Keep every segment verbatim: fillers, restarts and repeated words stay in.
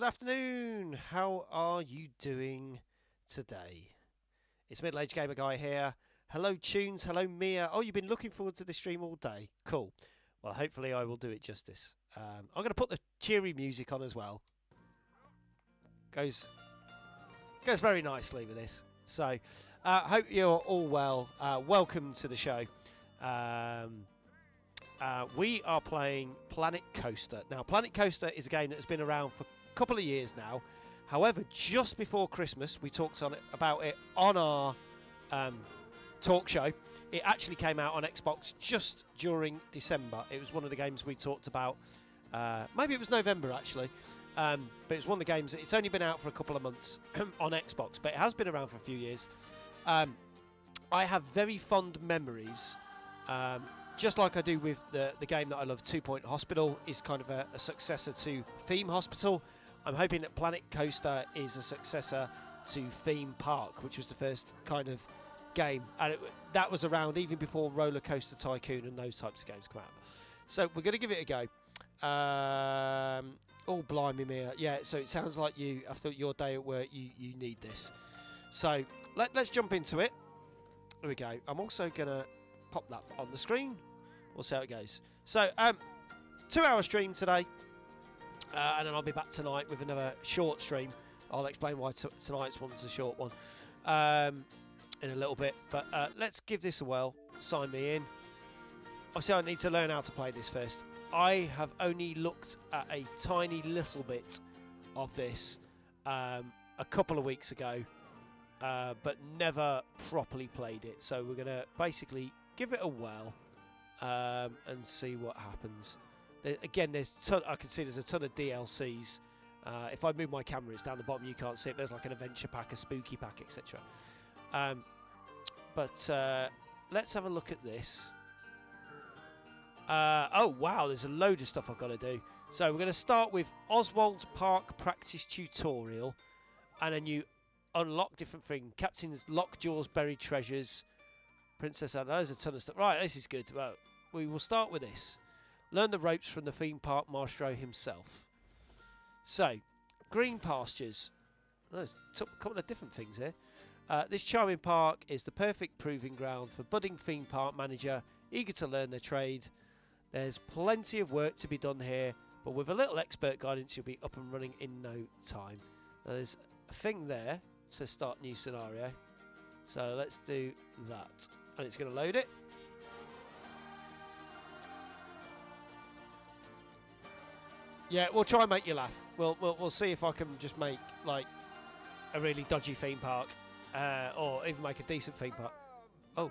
Good afternoon. How are you doing today? It's Middle-Aged Gamer Guy here. Hello Tunes, hello Mia. Oh, you've been looking forward to the stream all day. Cool. Well, hopefully I will do it justice. Um, I'm going to put the cheery music on as well. Goes goes very nicely with this. So, uh, hope you're all well. Uh, welcome to the show. Um, uh, we are playing Planet Coaster. Now, Planet Coaster is a game that has been around for a couple of years now. However, just before Christmas, we talked on it, about it on our um, talk show. It actually came out on Xbox just during December. It was one of the games we talked about. Uh, maybe it was November, actually. Um, but it's one of the games that it's only been out for a couple of months on Xbox, but it has been around for a few years. Um, I have very fond memories, um, just like I do with the, the game that I love, Two Point Hospital, is kind of a, a successor to Theme Hospital. I'm hoping that Planet Coaster is a successor to Theme Park, which was the first kind of game. And it, that was around even before Roller Coaster Tycoon and those types of games come out. So we're going to give it a go. Um, oh, blimey, Mia. Yeah, so it sounds like you, after your day at work, you, you need this. So let, let's jump into it. Here we go. I'm also going to pop that on the screen. We'll see how it goes. So, um, two-hour stream today. Uh, and then I'll be back tonight with another short stream. I'll explain why t tonight's one's a short one um, in a little bit. But uh, let's give this a whirl. Sign me in. Obviously, I need to learn how to play this first. I have only looked at a tiny little bit of this um, a couple of weeks ago, uh, but never properly played it. So we're going to basically give it a whirl um, and see what happens. There, again, there's ton, I can see there's a ton of D L Cs. Uh, if I move my camera, it's down the bottom. You can't see it. But there's like an adventure pack, a spooky pack, et cetera. Um, but uh, let's have a look at this. Uh, oh, wow, there's a load of stuff I've got to do. So we're going to start with Oswald's Park Practice Tutorial. And then you unlock different things. Captain's Lockjaw's Buried Treasures. Princess Anne. There's a ton of stuff. Right, this is good. Well, we will start with this. Learn the ropes from the theme park maestro himself. So, green pastures. There's a couple of different things here. Uh, this charming park is the perfect proving ground for budding theme park manager, eager to learn their trade. There's plenty of work to be done here, but with a little expert guidance, you'll be up and running in no time. Now, there's a thing there, says start new scenario. So let's do that. And it's going to load it. Yeah, we'll try and make you laugh. We'll, we'll, we'll see if I can just make, like, a really dodgy theme park. Uh, or even make a decent theme park. Oh.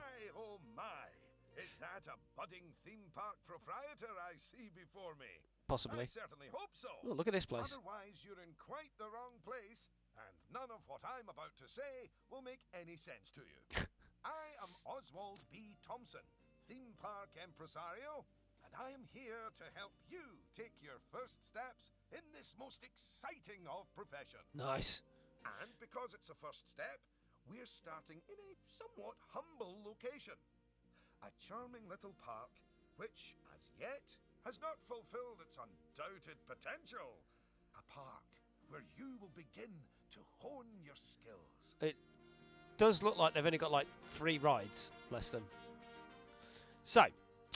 Is that a budding theme park proprietor I see before me? Possibly. I certainly hope so. Oh, look at this place. Otherwise, you're in quite the wrong place, and none of what I'm about to say will make any sense to you. I am Oswald B. Thompson, theme park impresario, and I am here to help you take your first steps in this most exciting of professions. Nice. And because it's a first step, we're starting in a somewhat humble location. A charming little park, which, as yet, has not fulfilled its undoubted potential. A park where you will begin to hone your skills. It does look like they've only got, like, three rides, bless them. So,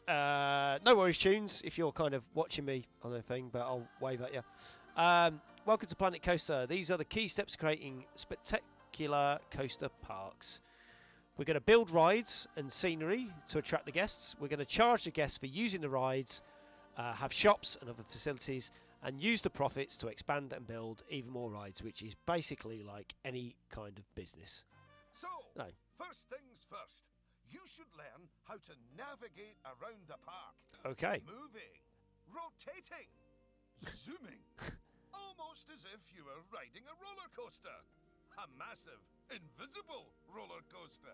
uh, no worries, Tunes, if you're kind of watching me on the thing, but I'll wave at you. Um, welcome to Planet Coaster. These are the key steps to creating spectacular coaster parks. We're going to build rides and scenery to attract the guests. We're going to charge the guests for using the rides, uh, have shops and other facilities, and use the profits to expand and build even more rides, which is basically like any kind of business. So, no. First things first, you should learn how to navigate around the park. Okay. Moving, rotating, zooming, almost as if you were riding a roller coaster. A massive, invisible roller coaster.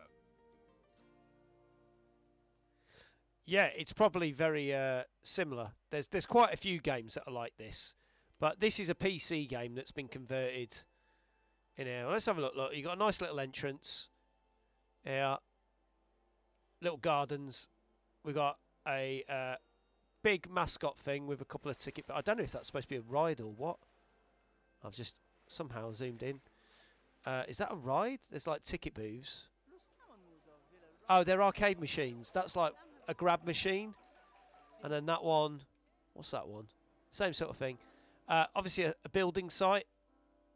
Yeah, it's probably very uh, similar. There's there's quite a few games that are like this, but this is a P C game that's been converted. In here, let's have a look. Look, you got a nice little entrance. Yeah, little gardens. We got a uh, big mascot thing with a couple of tickets. But I don't know if that's supposed to be a ride or what. I've just somehow zoomed in. Uh, is that a ride? There's like ticket booths. Oh, they're arcade machines. That's like a grab machine. And then that one, what's that one? Same sort of thing. Uh, obviously a, a building site.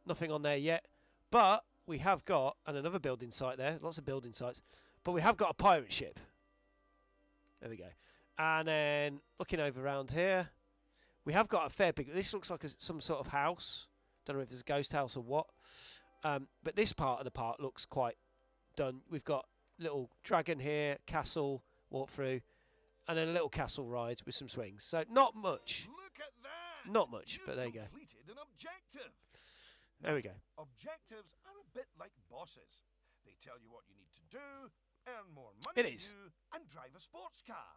Nothing on there yet. But we have got, and another building site there. Lots of building sites. But we have got a pirate ship. There we go. And then looking over around here, we have got a fair big... This looks like a, some sort of house. Don't know if it's a ghost house or what. Um, but this part of the park looks quite done. We've got little dragon here, castle, walk through, and then a little castle ride with some swings. So not much. Look at that. Not much, You've but there you go. completed an objective. There we go. Objectives are a bit like bosses. They tell you what you need to do, earn more money it is. you, and drive a sports car.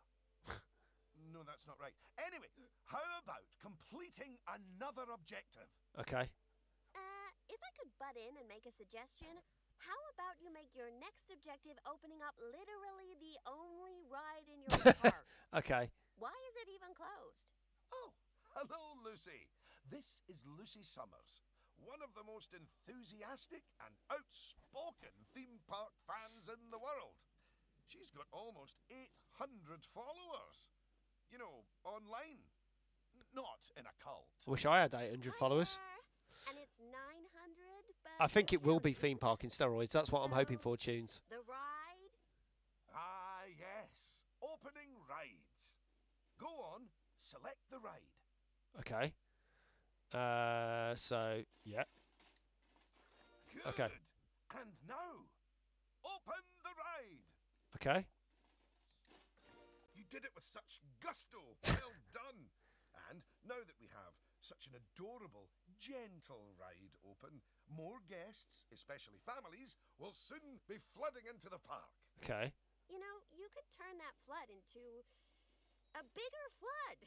No, that's not right. Anyway, how about completing another objective? Okay. Uh, if I could butt in and make a suggestion, how about you make your next objective opening up literally the only ride in your park? Okay. Why is it even closed? Oh, hello, Lucy. This is Lucy Summers, one of the most enthusiastic and outspoken theme park fans in the world. She's got almost eight hundred followers. You know, online. Not in a cult. Wish I had eight hundred followers. And it's nine hundred, but I think it will be theme park in steroids. That's what so I'm hoping for, Tunes. The ride? Ah, yes. Opening rides. Go on, select the ride. Okay. Uh, so, yeah. Good. Okay. And now, open the ride. Okay. You did it with such gusto. Well done. And now that we have such an adorable, gentle ride open, more guests, especially families, will soon be flooding into the park. Okay. You know, you could turn that flood into a bigger flood.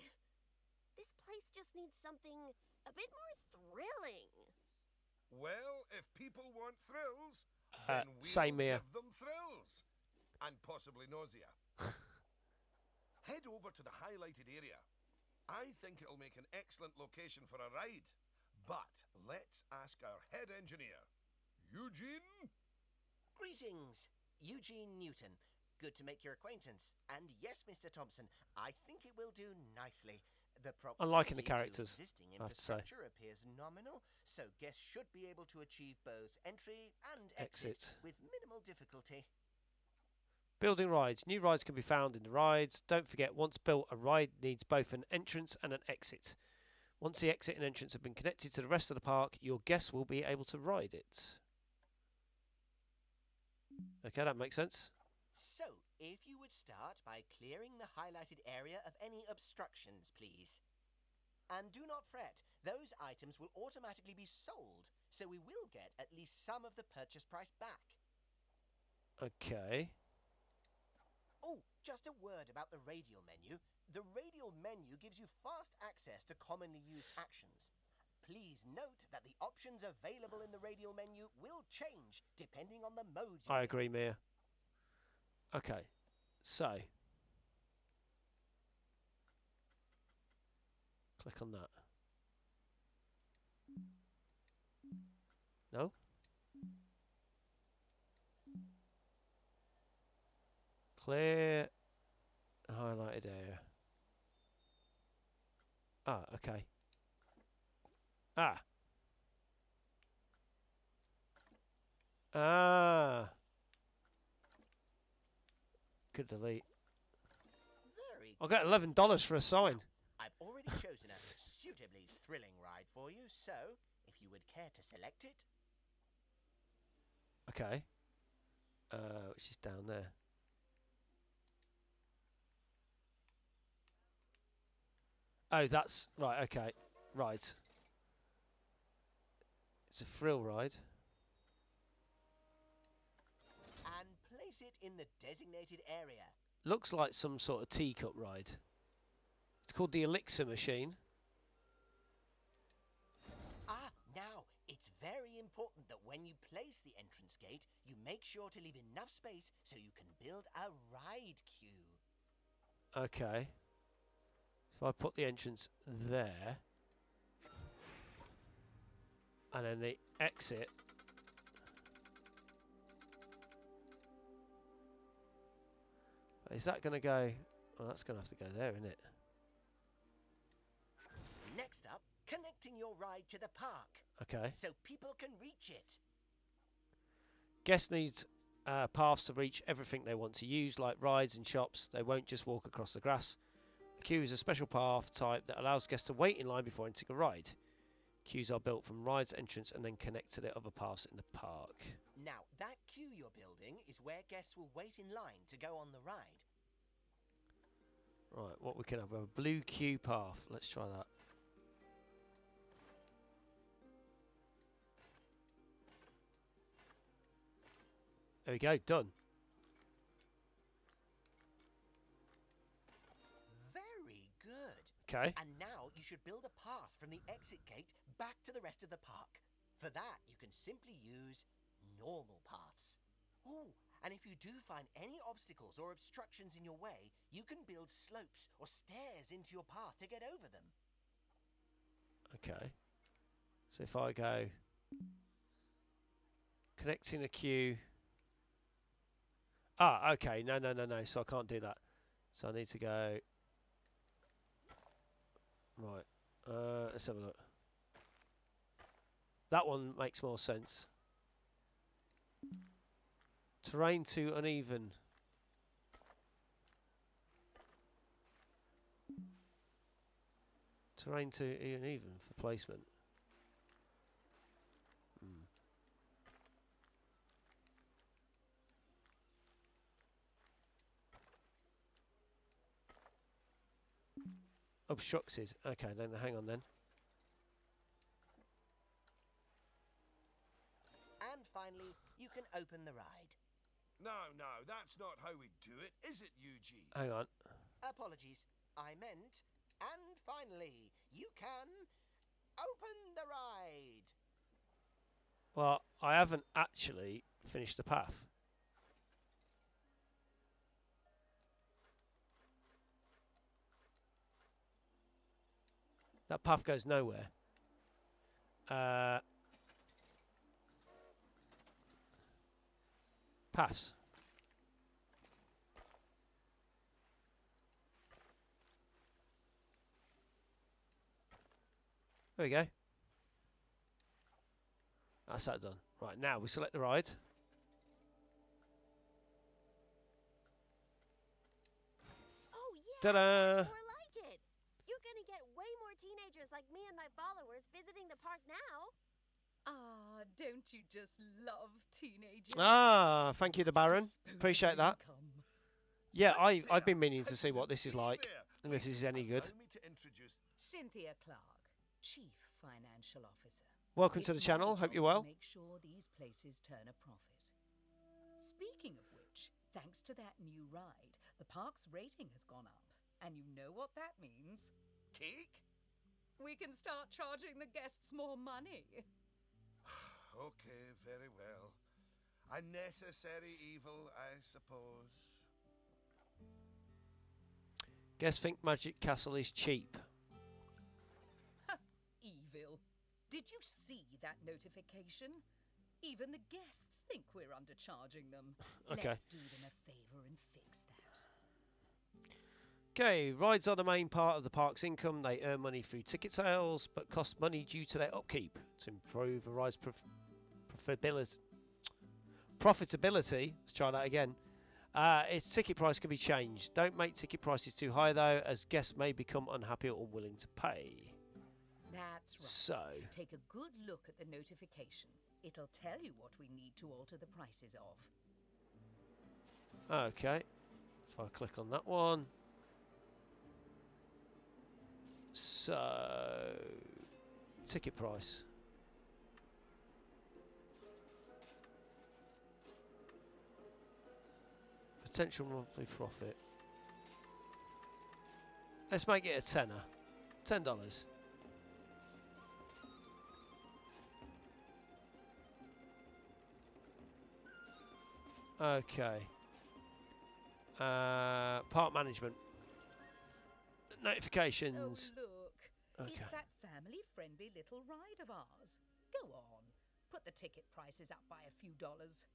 This place just needs something a bit more thrilling. Well, if people want thrills, uh, then we give them thrills. And possibly nausea. Head over to the highlighted area. I think it'll make an excellent location for a ride. But let's ask our head engineer, Eugene. Greetings, Eugene Newton. Good to make your acquaintance. And yes, Mister Thompson, I think it will do nicely. The proximity I'm liking the characters, to existing infrastructure I have to say. appears nominal, so guests should be able to achieve both entry and exit, exit. with minimal difficulty. Building rides. New rides can be found in the rides. Don't forget, once built, a ride needs both an entrance and an exit. Once the exit and entrance have been connected to the rest of the park, your guests will be able to ride it. Okay, that makes sense. So, if you would start by clearing the highlighted area of any obstructions, please. And do not fret, those items will automatically be sold, so we will get at least some of the purchase price back. Okay. Oh, just a word about the radial menu. The radial menu gives you fast access to commonly used actions. Please note that the options available in the radial menu will change depending on the mode. I agree, Mia. Okay, so click on that. No? Clear highlighted area. Ah, okay. Ah. Ah. Could delete. Very I'll get eleven dollars for a sign. I've already chosen a suitably thrilling ride for you, so if you would care to select it. Okay. Uh, which is down there. Oh, that's... Right, okay. Right. It's a thrill ride. And place it in the designated area. Looks like some sort of teacup ride. It's called the Elixir Machine. Ah, now, it's very important that when you place the entrance gate, you make sure to leave enough space so you can build a ride queue. Okay. If I put the entrance there, and then they exit. Is that going to go? Well, that's going to have to go there, isn't it? Next up, connecting your ride to the park. Okay. So people can reach it. Guests need uh, paths to reach everything they want to use, like rides and shops. They won't just walk across the grass. A queue is a special path type that allows guests to wait in line before entering a ride. Queues are built from rides entrance and then connect to the other paths in the park. Now, that queue you're building is where guests will wait in line to go on the ride. Right, what we can have, a blue queue path. Let's try that. There we go, done. Very good. Okay. And now you should build a path from the exit gate back to the rest of the park. For that, you can simply use normal paths. Ooh, and if you do find any obstacles or obstructions in your way, you can build slopes or stairs into your path to get over them. Okay. So if I go connecting a queue. Ah, okay. No, no, no, no. So I can't do that. So I need to go. Right. Uh, let's have a look. That one makes more sense. Terrain too uneven. Terrain too uneven for placement. Hmm. Obstructed. Okay, then hang on then. And finally, you can open the ride. No, no, that's not how we do it, is it, Eugene? Hang on. Apologies, I meant. And finally, you can open the ride. Well, I haven't actually finished the path. That path goes nowhere. Uh, paths. There we go. That's that done. Right, now we select the ride. Oh, yeah. Ta-da! Teenagers like me and my followers visiting the park now. Ah, don't you just love teenagers? Ah, thank you, the Baron. Appreciate that. Yeah, I, I've been meaning to see what this is like and if this is any good. Cynthia Clark, Chief Financial Officer. Welcome to the channel. Hope you're well. Make sure these places turn a profit. Speaking of which, thanks to that new ride, the park's rating has gone up, and you know what that means. Cake? We can start charging the guests more money. Okay, very well. A necessary evil, I suppose. Guests think Magic Castle is cheap. Evil. Did you see that notification? Even the guests think we're undercharging them. Okay. Let's do them a favor and fix that. Okay, rides are the main part of the park's income. They earn money through ticket sales, but cost money due to their upkeep. To improve a ride's prof profitability, profitability, let's try that again, uh, its ticket price can be changed. Don't make ticket prices too high, though, as guests may become unhappy or unwilling to pay. That's right. So, take a good look at the notification. It'll tell you what we need to alter the prices of. Okay, if I click on that one. So, ticket price. Potential monthly profit. Let's make it a tenner. Ten dollars. Okay. Uh, park management. Notifications. Oh, look. Okay. It's that fan family-friendly little ride of ours. Go on, put the ticket prices up by a few dollars.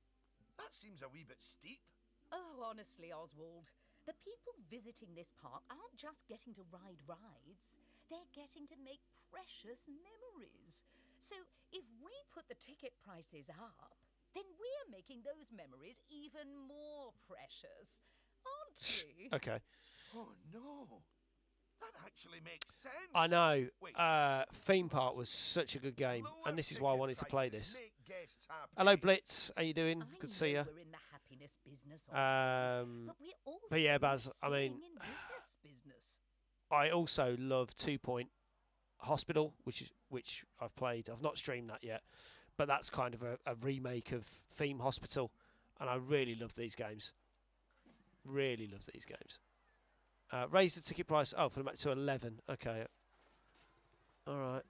That seems a wee bit steep. Oh, honestly, Oswald, the people visiting this park aren't just getting to ride rides. They're getting to make precious memories. So if we put the ticket prices up, then we're making those memories even more precious, aren't we? Okay. Oh, no. That actually makes sense. I know. Uh, Theme Park was such a good game, and this is why I wanted to play this. Hello, Blitz. How you doing? Good to see you. We're in the happiness business, um, but we're also but yeah, Baz. I mean, business business. I also love Two Point Hospital, which is, which I've played. I've not streamed that yet, but that's kind of a, a remake of Theme Hospital, and I really love these games. Really love these games. Uh, raise the ticket price. Oh, for the to eleven. Okay. All right.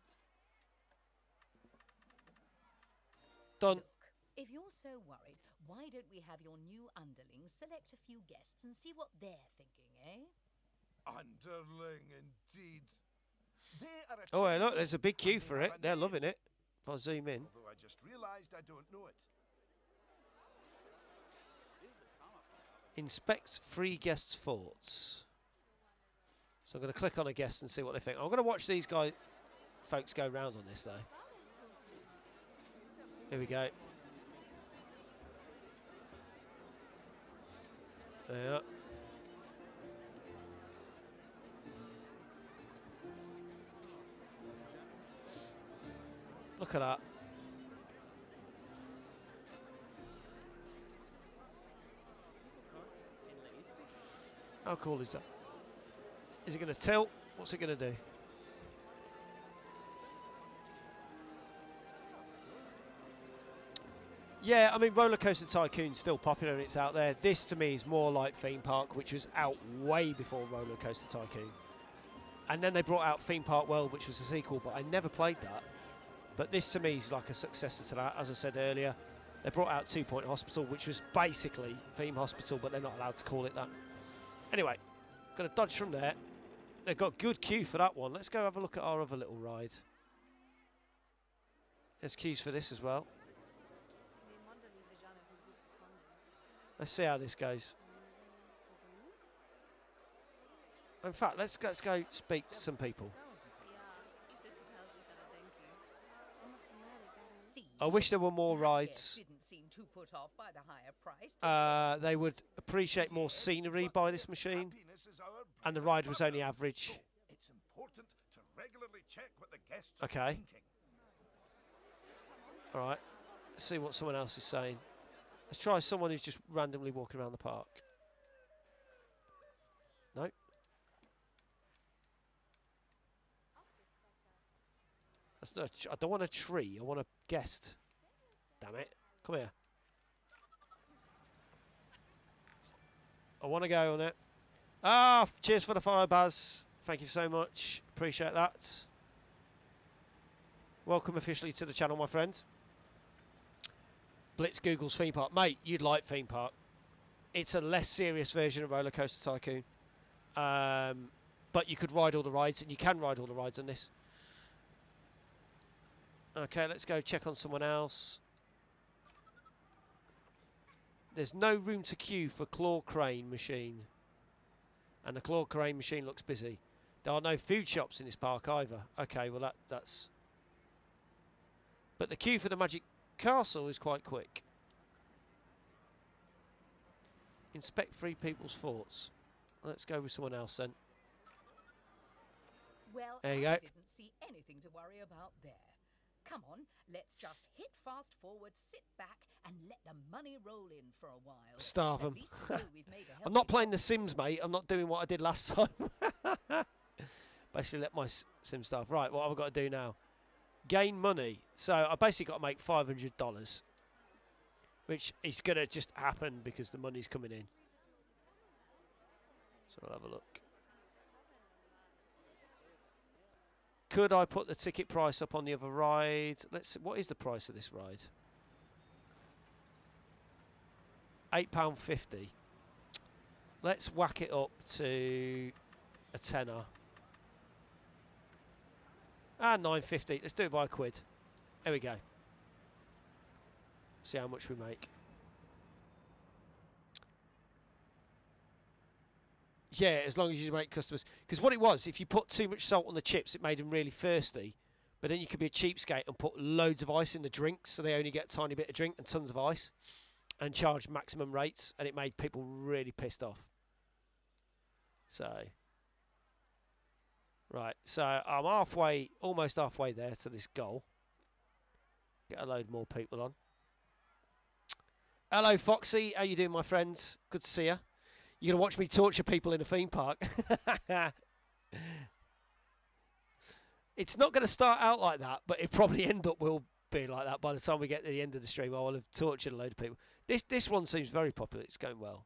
Done. Look, if you're so worried, why don't we have your new underlings select a few guests and see what they're thinking, eh? Underling, indeed. They are a oh, hey, look, there's a big queue for it. They're loving it. If I zoom in. Although I just realised I don't know it. Inspects free guests' thoughts. So I'm going to click on a guest and see what they think. I'm going to watch these guys, folks go round on this, though. Here we go. There you are. Look at that. How cool is that? Is it going to tilt? What's it going to do? Yeah, I mean, Roller Coaster Tycoon's still popular and it's out there. This, to me, is more like Theme Park, which was out way before Roller Coaster Tycoon. And then they brought out Theme Park World, which was a sequel, but I never played that. But this, to me, is like a successor to that. As I said earlier, they brought out Two Point Hospital, which was basically Theme Hospital, but they're not allowed to call it that. Anyway, got to dodge from there. They've got good queue for that one. Let's go have a look at our other little ride. There's queues for this as well. Let's see how this goes. In fact, let's let's go speak to some people. I wish there were more rides. Didn't seem too put off by the higher price. Uh, they would appreciate more scenery by this machine, and the ride was only average. It's important to regularly check what the guests okay. are thinking. All right. Let's see what someone else is saying. Let's try someone who's just randomly walking around the park. No. That's not I don't want a tree. I want a guest. Damn it! Come here. I want to go on it. Ah! Oh, cheers for the follow, Baz. Thank you so much. Appreciate that. Welcome officially to the channel, my friend. Blitz Google's Theme Park, mate. You'd like Theme Park. It's a less serious version of Roller Coaster Tycoon, um, but you could ride all the rides, and you can ride all the rides on this. Okay, let's go check on someone else. There's no room to queue for claw crane machine. And the claw crane machine looks busy. There are no food shops in this park either. Okay, well that that's... But the queue for the magic castle is quite quick. Inspect free people's thoughts. Let's go with someone else then. Well, there you go. I didn't see anything to worry about there. Come on, let's just hit fast forward, sit back, and let the money roll in for a while. Starve them. I'm not playing The Sims, mate. I'm not doing what I did last time. Basically, let my Sim starve. Right, what have I got to do now? Gain money. So I basically got to make five hundred dollars, which is going to just happen because the money's coming in. So I'll have a look. Could I put the ticket price up on the other ride? Let's see, what is the price of this ride? eight pound fifty. Let's whack it up to a tenner. Ah, nine fifty. Let's do it by a quid. There we go. See how much we make. Yeah, as long as you make customers. Because what it was, if you put too much salt on the chips, it made them really thirsty. But then you could be a cheapskate and put loads of ice in the drinks, so they only get a tiny bit of drink and tons of ice, and charge maximum rates, and it made people really pissed off. So, right, so I'm halfway, almost halfway there to this goal. Get a load more people on. Hello, Foxy. How you doing, my friends? Good to see you. You're going to watch me torture people in a theme park. It's not going to start out like that, but it probably end up will be like that. By the time we get to the end of the stream, I will have tortured a load of people. This this one seems very popular. It's going well.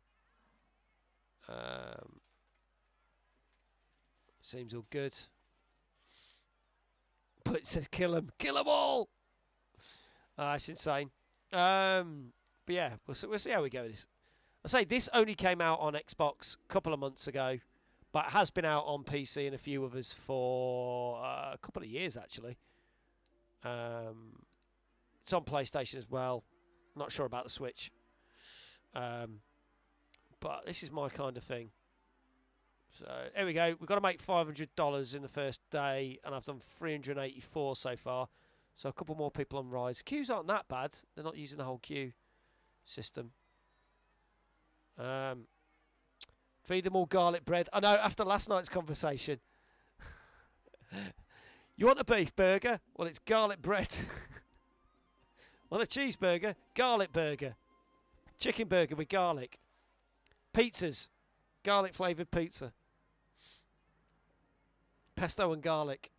Um, seems all good. But it says kill them. Kill them all! Uh, it's insane. Um, but yeah, we'll, we'll see how we go with this. I say this only came out on Xbox a couple of months ago, but it has been out on P C and a few others for uh, a couple of years actually. Um, it's on PlayStation as well. Not sure about the Switch, um, but this is my kind of thing. So there we go. We've got to make five hundred dollars in the first day, and I've done three hundred eighty-four so far. So a couple more people on rides. Queues aren't that bad. They're not using the whole queue system. Um, feed them all garlic bread. I know, after last night's conversation. You want a beef burger? Well, it's garlic bread. Want a cheeseburger? Garlic burger. Chicken burger with garlic. Pizzas. Garlic flavoured pizza. Pesto and garlic.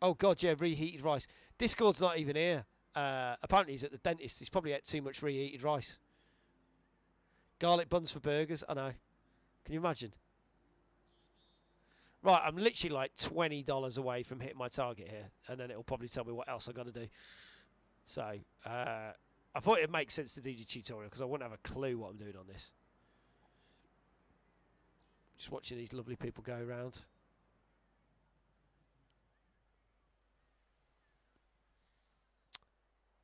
Oh, God, yeah, reheated rice. Discord's not even here. Uh, apparently he's at the dentist. He's probably had too much reheated rice. Garlic buns for burgers, I know. Can you imagine? Right, I'm literally like twenty dollars away from hitting my target here, and then it'll probably tell me what else I've got to do. So, uh, I thought it makes sense to do the tutorial, because I wouldn't have a clue what I'm doing on this. Just watching these lovely people go around.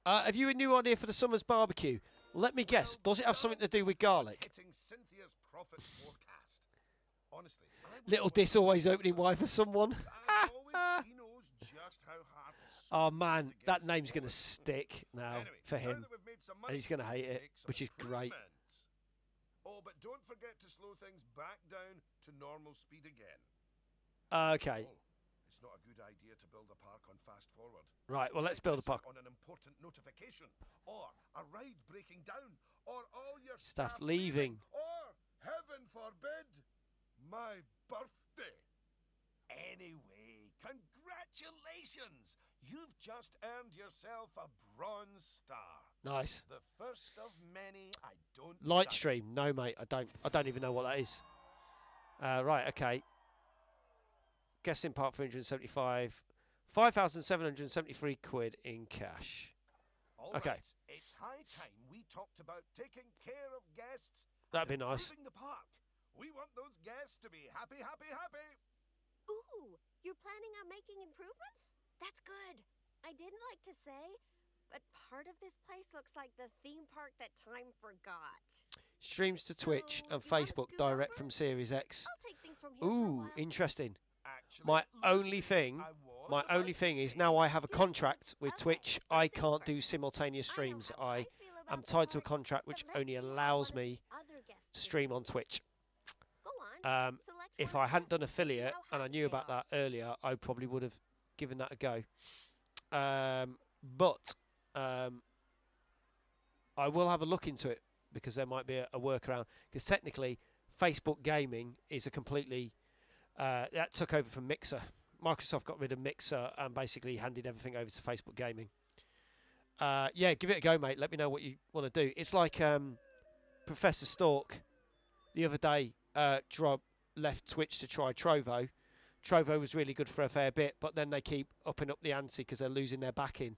Uh, have you a new idea for the summer's barbecue? Let me guess, does it have something to do with garlic? Cynthia's profit forecast. Honestly, Little Dis always opening wine for someone. He knows just how hard oh man, that name's going to stick now anyway, for him. Now money, and he's going to hate it, which is great. Oh, but don't forget to slow things back down to normal speed again. Uh, okay. Oh, it's not a good idea to build a park on fast forward. Right, well, let's build a park. On an important notification, or a ride breaking down, or all your staff, staff leaving, or heaven forbid, my birthday. Anyway, congratulations! You've just earned yourself a bronze star. Nice. The first of many. I don't. Light stream? No, mate. I don't. I don't even know what that is. Uh, right. Okay. Guessing part three hundred seventy-five. five thousand seven hundred seventy-three quid in cash. All okay. Right. It's high time we talked about taking care of guests. That'd be nice. The park. We want those guests to be happy, happy, happy. Ooh, you're planning on making improvements? That's good. I didn't like to say, but part of this place looks like the theme park that time forgot. Streams to Twitch so and Facebook direct over? From Series X. I'll take things from here. Ooh, interesting. Actually, my only thing my only thing is now I have a contract with okay, Twitch. I can't do simultaneous streams. I, I am tied to a contract which only allows me to stream on Twitch. On, um, if I hadn't done affiliate and I knew about that earlier, I probably would have given that a go. Um, but um, I will have a look into it because there might be a, a workaround. Because technically, Facebook Gaming is a completely... Uh, that took over from Mixer. Microsoft got rid of Mixer and basically handed everything over to Facebook Gaming. Uh, yeah, give it a go, mate. Let me know what you want to do. It's like um, Professor Stork the other day uh, drop, left Twitch to try Trovo. Trovo was really good for a fair bit, but then they keep upping up the ante because they're losing their backing.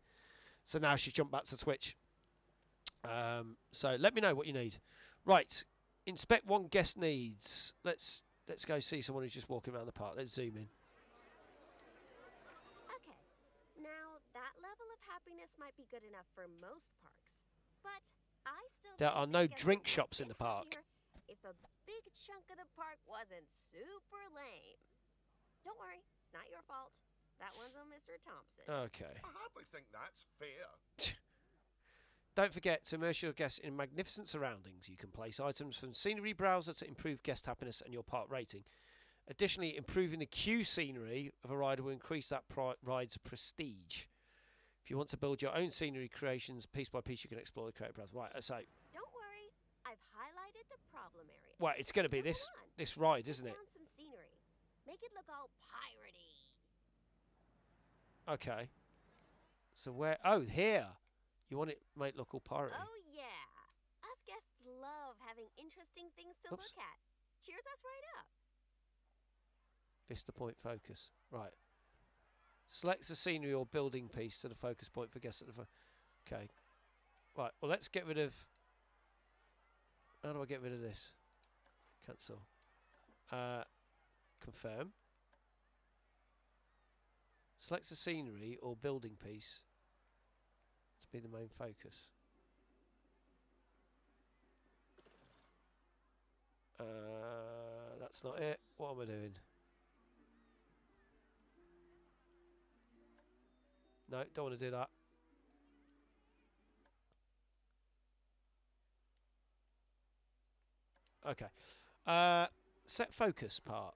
So now she jumped back to Twitch. Um, so let me know what you need. Right, inspect one guest needs. Let's... Let's go see someone who's just walking around the park. Let's zoom in. Okay, happiness might be good enough for most parks, but I still there are no drink shops in the park. If a big chunk of the park wasn't super lame. Don't worry, it's not your fault. That one's on Mister Thompson. Okay. I hardly think that's fair. Don't forget to immerse your guests in magnificent surroundings. You can place items from scenery browser to improve guest happiness and your park rating. Additionally, improving the queue scenery of a ride will increase that pri ride's prestige. If you want to build your own scenery creations piece by piece, you can explore the creative browser. Right, so... Don't worry, I've highlighted the problem area. Well, it's going to be Come this on. this ride, isn't it? Some scenery. Make it look all piratey. Okay. So where... Oh, here. You want it made look all piratey. Oh, yeah. Us guests love having interesting things to Oops. look at. Cheers us right up. Vista point focus. Right. Select the scenery or building piece to the focus point for guests at the... Okay. Right. Well, let's get rid of... How do I get rid of this? Cancel. Uh, confirm. Select the scenery or building piece to be the main focus. Uh, that's not it. What am I doing? No, don't want to do that. Okay. Uh, set focus part.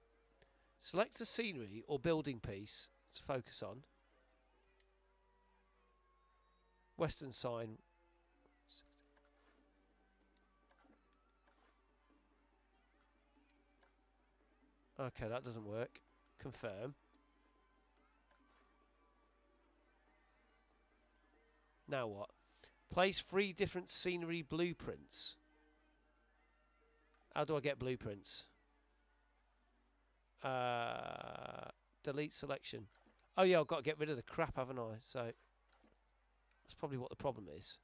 Select a scenery or building piece to focus on. Western sign. Okay, that doesn't work. Confirm. Now what? Place three different scenery blueprints. How do I get blueprints? Uh, delete selection. Oh yeah, I've got to get rid of the crap, haven't I? So that's probably what the problem is.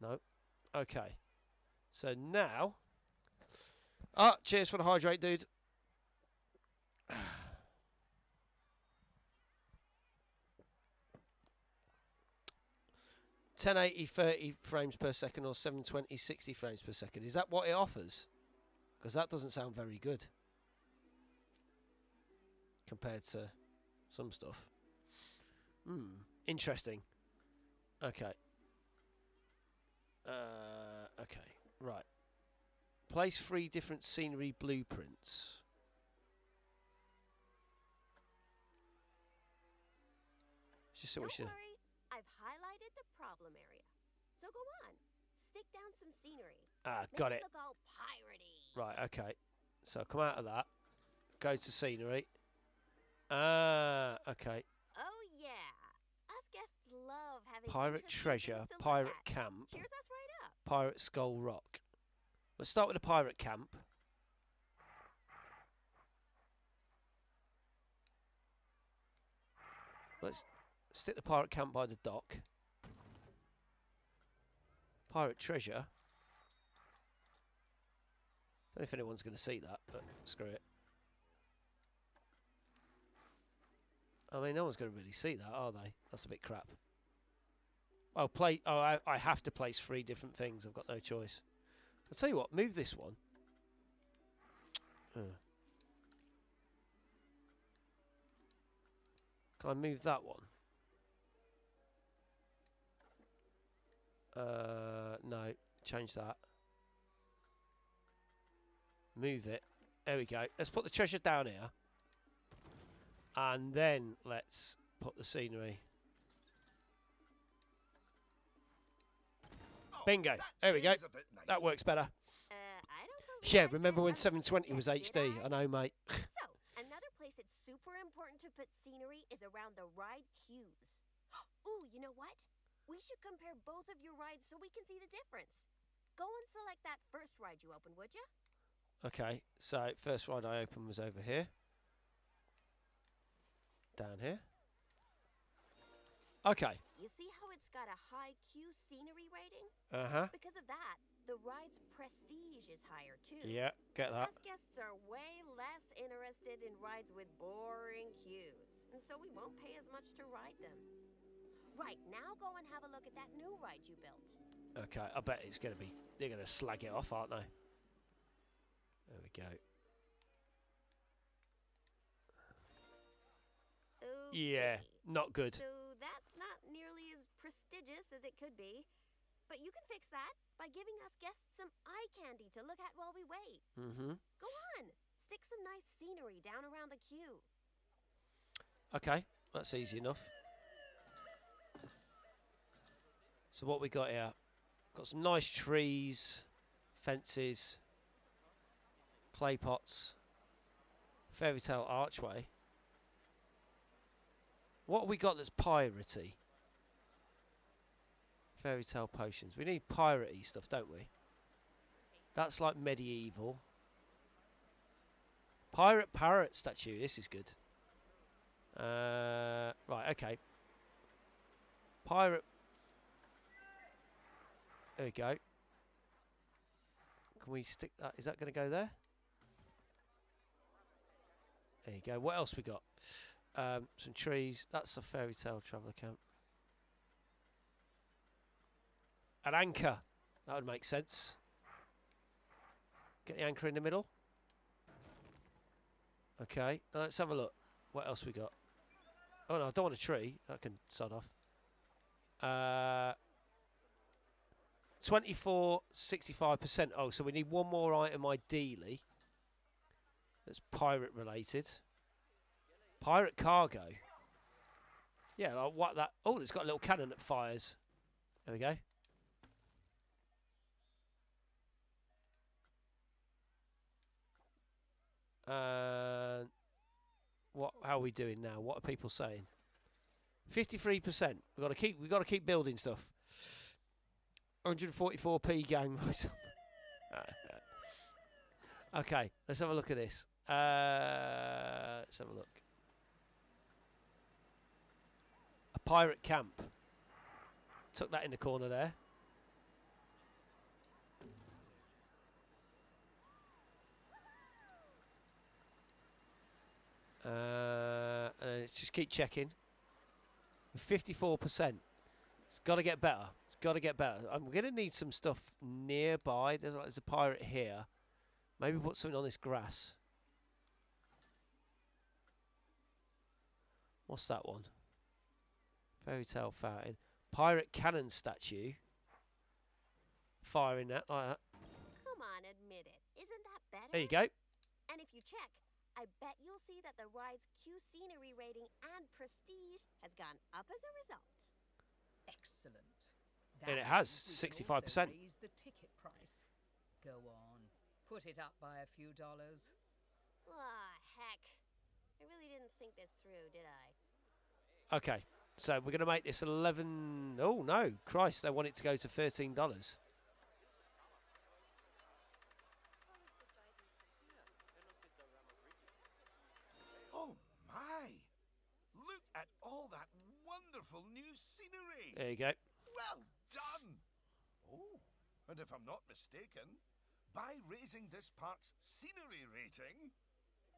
No. Okay. So now... Ah, oh, cheers for the hydrate, dude. ten eighty thirty frames per second or seven twenty sixty frames per second. Is that what it offers? Because that doesn't sound very good compared to some stuff. Hmm. Interesting. Okay. Uh, okay. Right. Place three different scenery blueprints. Just so we should. I've highlighted the problem area, so go on. Stick down some scenery. Ah, Make got it. it. Look all piratey. Right, okay. So come out of that. Go to scenery. Ah, okay. Oh yeah, us guests love having pirate treasure, pirate camp, Cheers us right up. pirate skull rock. Let's start with the pirate camp. Let's. Stick the pirate camp by the dock. Pirate treasure. Don't know if anyone's going to see that, but screw it. I mean, no one's going to really see that, are they? That's a bit crap. I'll play. Oh, I, I have to place three different things. I've got no choice. I'll tell you what. Move this one. Uh. Can I move that one? Uh, no, change that. Move it. There we go. Let's put the treasure down here. And then let's put the scenery. Oh, Bingo. There we go. That works better. Uh, I don't yeah, remember when seven twenty was H D? I? I know, mate. So, another place it's super important to put scenery is around the ride queues. Ooh, you know what? We should compare both of your rides so we can see the difference. Go and select that first ride you opened, would you? Okay, so first ride I opened was over here. Down here. Okay. You see how it's got a high Q scenery rating? Uh-huh. Because of that, the ride's prestige is higher, too. Yeah, get that. Us guests are way less interested in rides with boring queues, and so we won't pay as much to ride them. Right, now go and have a look at that new ride you built. Okay, I bet it's going to be... They're going to slag it off, aren't they? There we go. Okay. Yeah, not good. So that's not nearly as prestigious as it could be. But you can fix that by giving us guests some eye candy to look at while we wait. Mm-hmm. Go on. Stick some nice scenery down around the queue. Okay, that's easy enough. So what we got here? Got some nice trees, fences, clay pots, fairy tale archway. What have we got that's piratey? Fairy tale potions. We need piratey stuff, don't we? That's like medieval. Pirate parrot statue. This is good. Uh, right, okay. Pirate. There we go. Can we stick that? Is that going to go there? There you go. What else we got? Um, some trees. That's a fairy tale traveller camp. An anchor. That would make sense. Get the anchor in the middle. Okay. Now let's have a look. What else we got? Oh no, I don't want a tree. That can sod off. Uh, twenty-four, sixty-five percent. Oh, so we need one more item ideally. That's pirate related. Pirate cargo. Yeah, like what that... Oh, it's got a little cannon that fires. There we go. Uh, what? How are we doing now? What are people saying? Fifty-three percent. We've got to keep. We've got to keep building stuff. one forty-four p gang. Okay, let's have a look at this. Uh, let's have a look. A pirate camp. Tuck that in the corner there. Uh, and let's just keep checking. fifty-four percent. It's got to get better. It's got to get better. I'm going to need some stuff nearby. There's, like, there's a pirate here. Maybe put something on this grass. What's that one? Fairy tale fountain. Pirate cannon statue. Firing that like that. Come on, admit it. Isn't that better? There you go. And if you check, I bet you'll see that the ride's Q scenery rating and prestige has gone up as a result. Excellent. That and it has sixty-five percent. Raise the ticket price. Go on, put it up by a few dollars. Ah, heck! I really didn't think this through, did I? Okay, so we're going to make this eleven. Oh no, Christ! They want it to go to thirteen dollars. At all that wonderful new scenery. There you go. Well done. Oh, and if I'm not mistaken, by raising this park's scenery rating,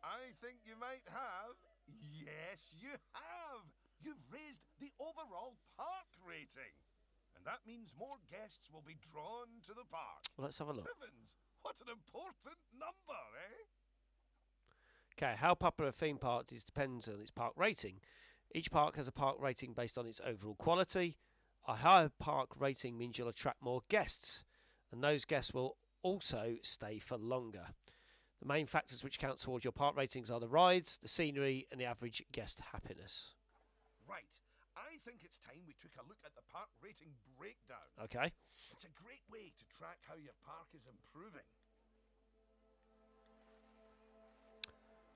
I think you might have, yes, you have, you've raised the overall park rating. And that means more guests will be drawn to the park. Well, let's have a look. Heavens, what an important number, eh? Okay, how popular a theme park is depends on its park rating. Each park has a park rating based on its overall quality. A higher park rating means you'll attract more guests, and those guests will also stay for longer. The main factors which count towards your park ratings are the rides, the scenery, and the average guest happiness. Right. I think it's time we took a look at the park rating breakdown. Okay. It's a great way to track how your park is improving.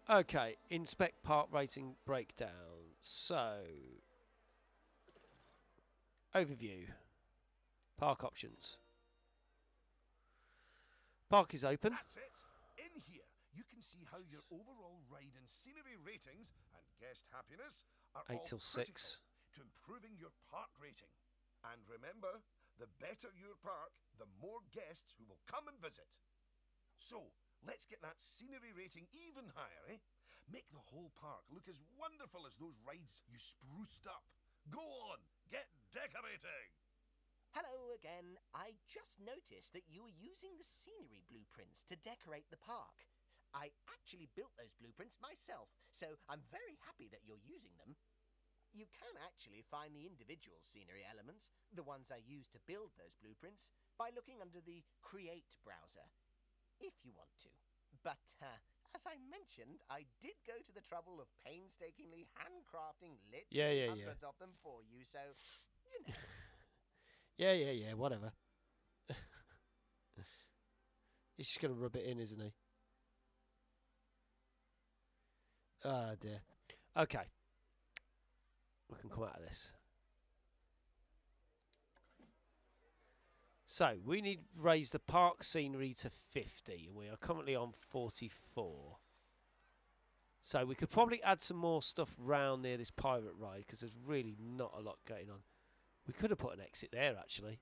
Okay, inspect park rating breakdown. So, overview. Park options. Park is open. That's it. In here, you can see how your overall ride and scenery ratings and guest happiness are all critical to improving your park rating. And remember, the better your park, the more guests who will come and visit. So, let's get that scenery rating even higher, eh? Make the whole park look as wonderful as those rides you spruced up. Go on, get decorating! Hello again. I just noticed that you were using the scenery blueprints to decorate the park. I actually built those blueprints myself, so I'm very happy that you're using them. You can actually find the individual scenery elements, the ones I used to build those blueprints, by looking under the Create browser, if you want to. But uh, as I mentioned, I did go to the trouble of painstakingly handcrafting literally yeah, yeah, hundreds yeah. of them for you, so, you know. yeah, yeah, yeah, whatever. He's just going to rub it in, isn't he? Oh dear. Okay. We can come out of this. So, we need to raise the park scenery to fifty, and we are currently on forty-four. So, we could probably add some more stuff round near this pirate ride, because there's really not a lot going on. We could have put an exit there, actually.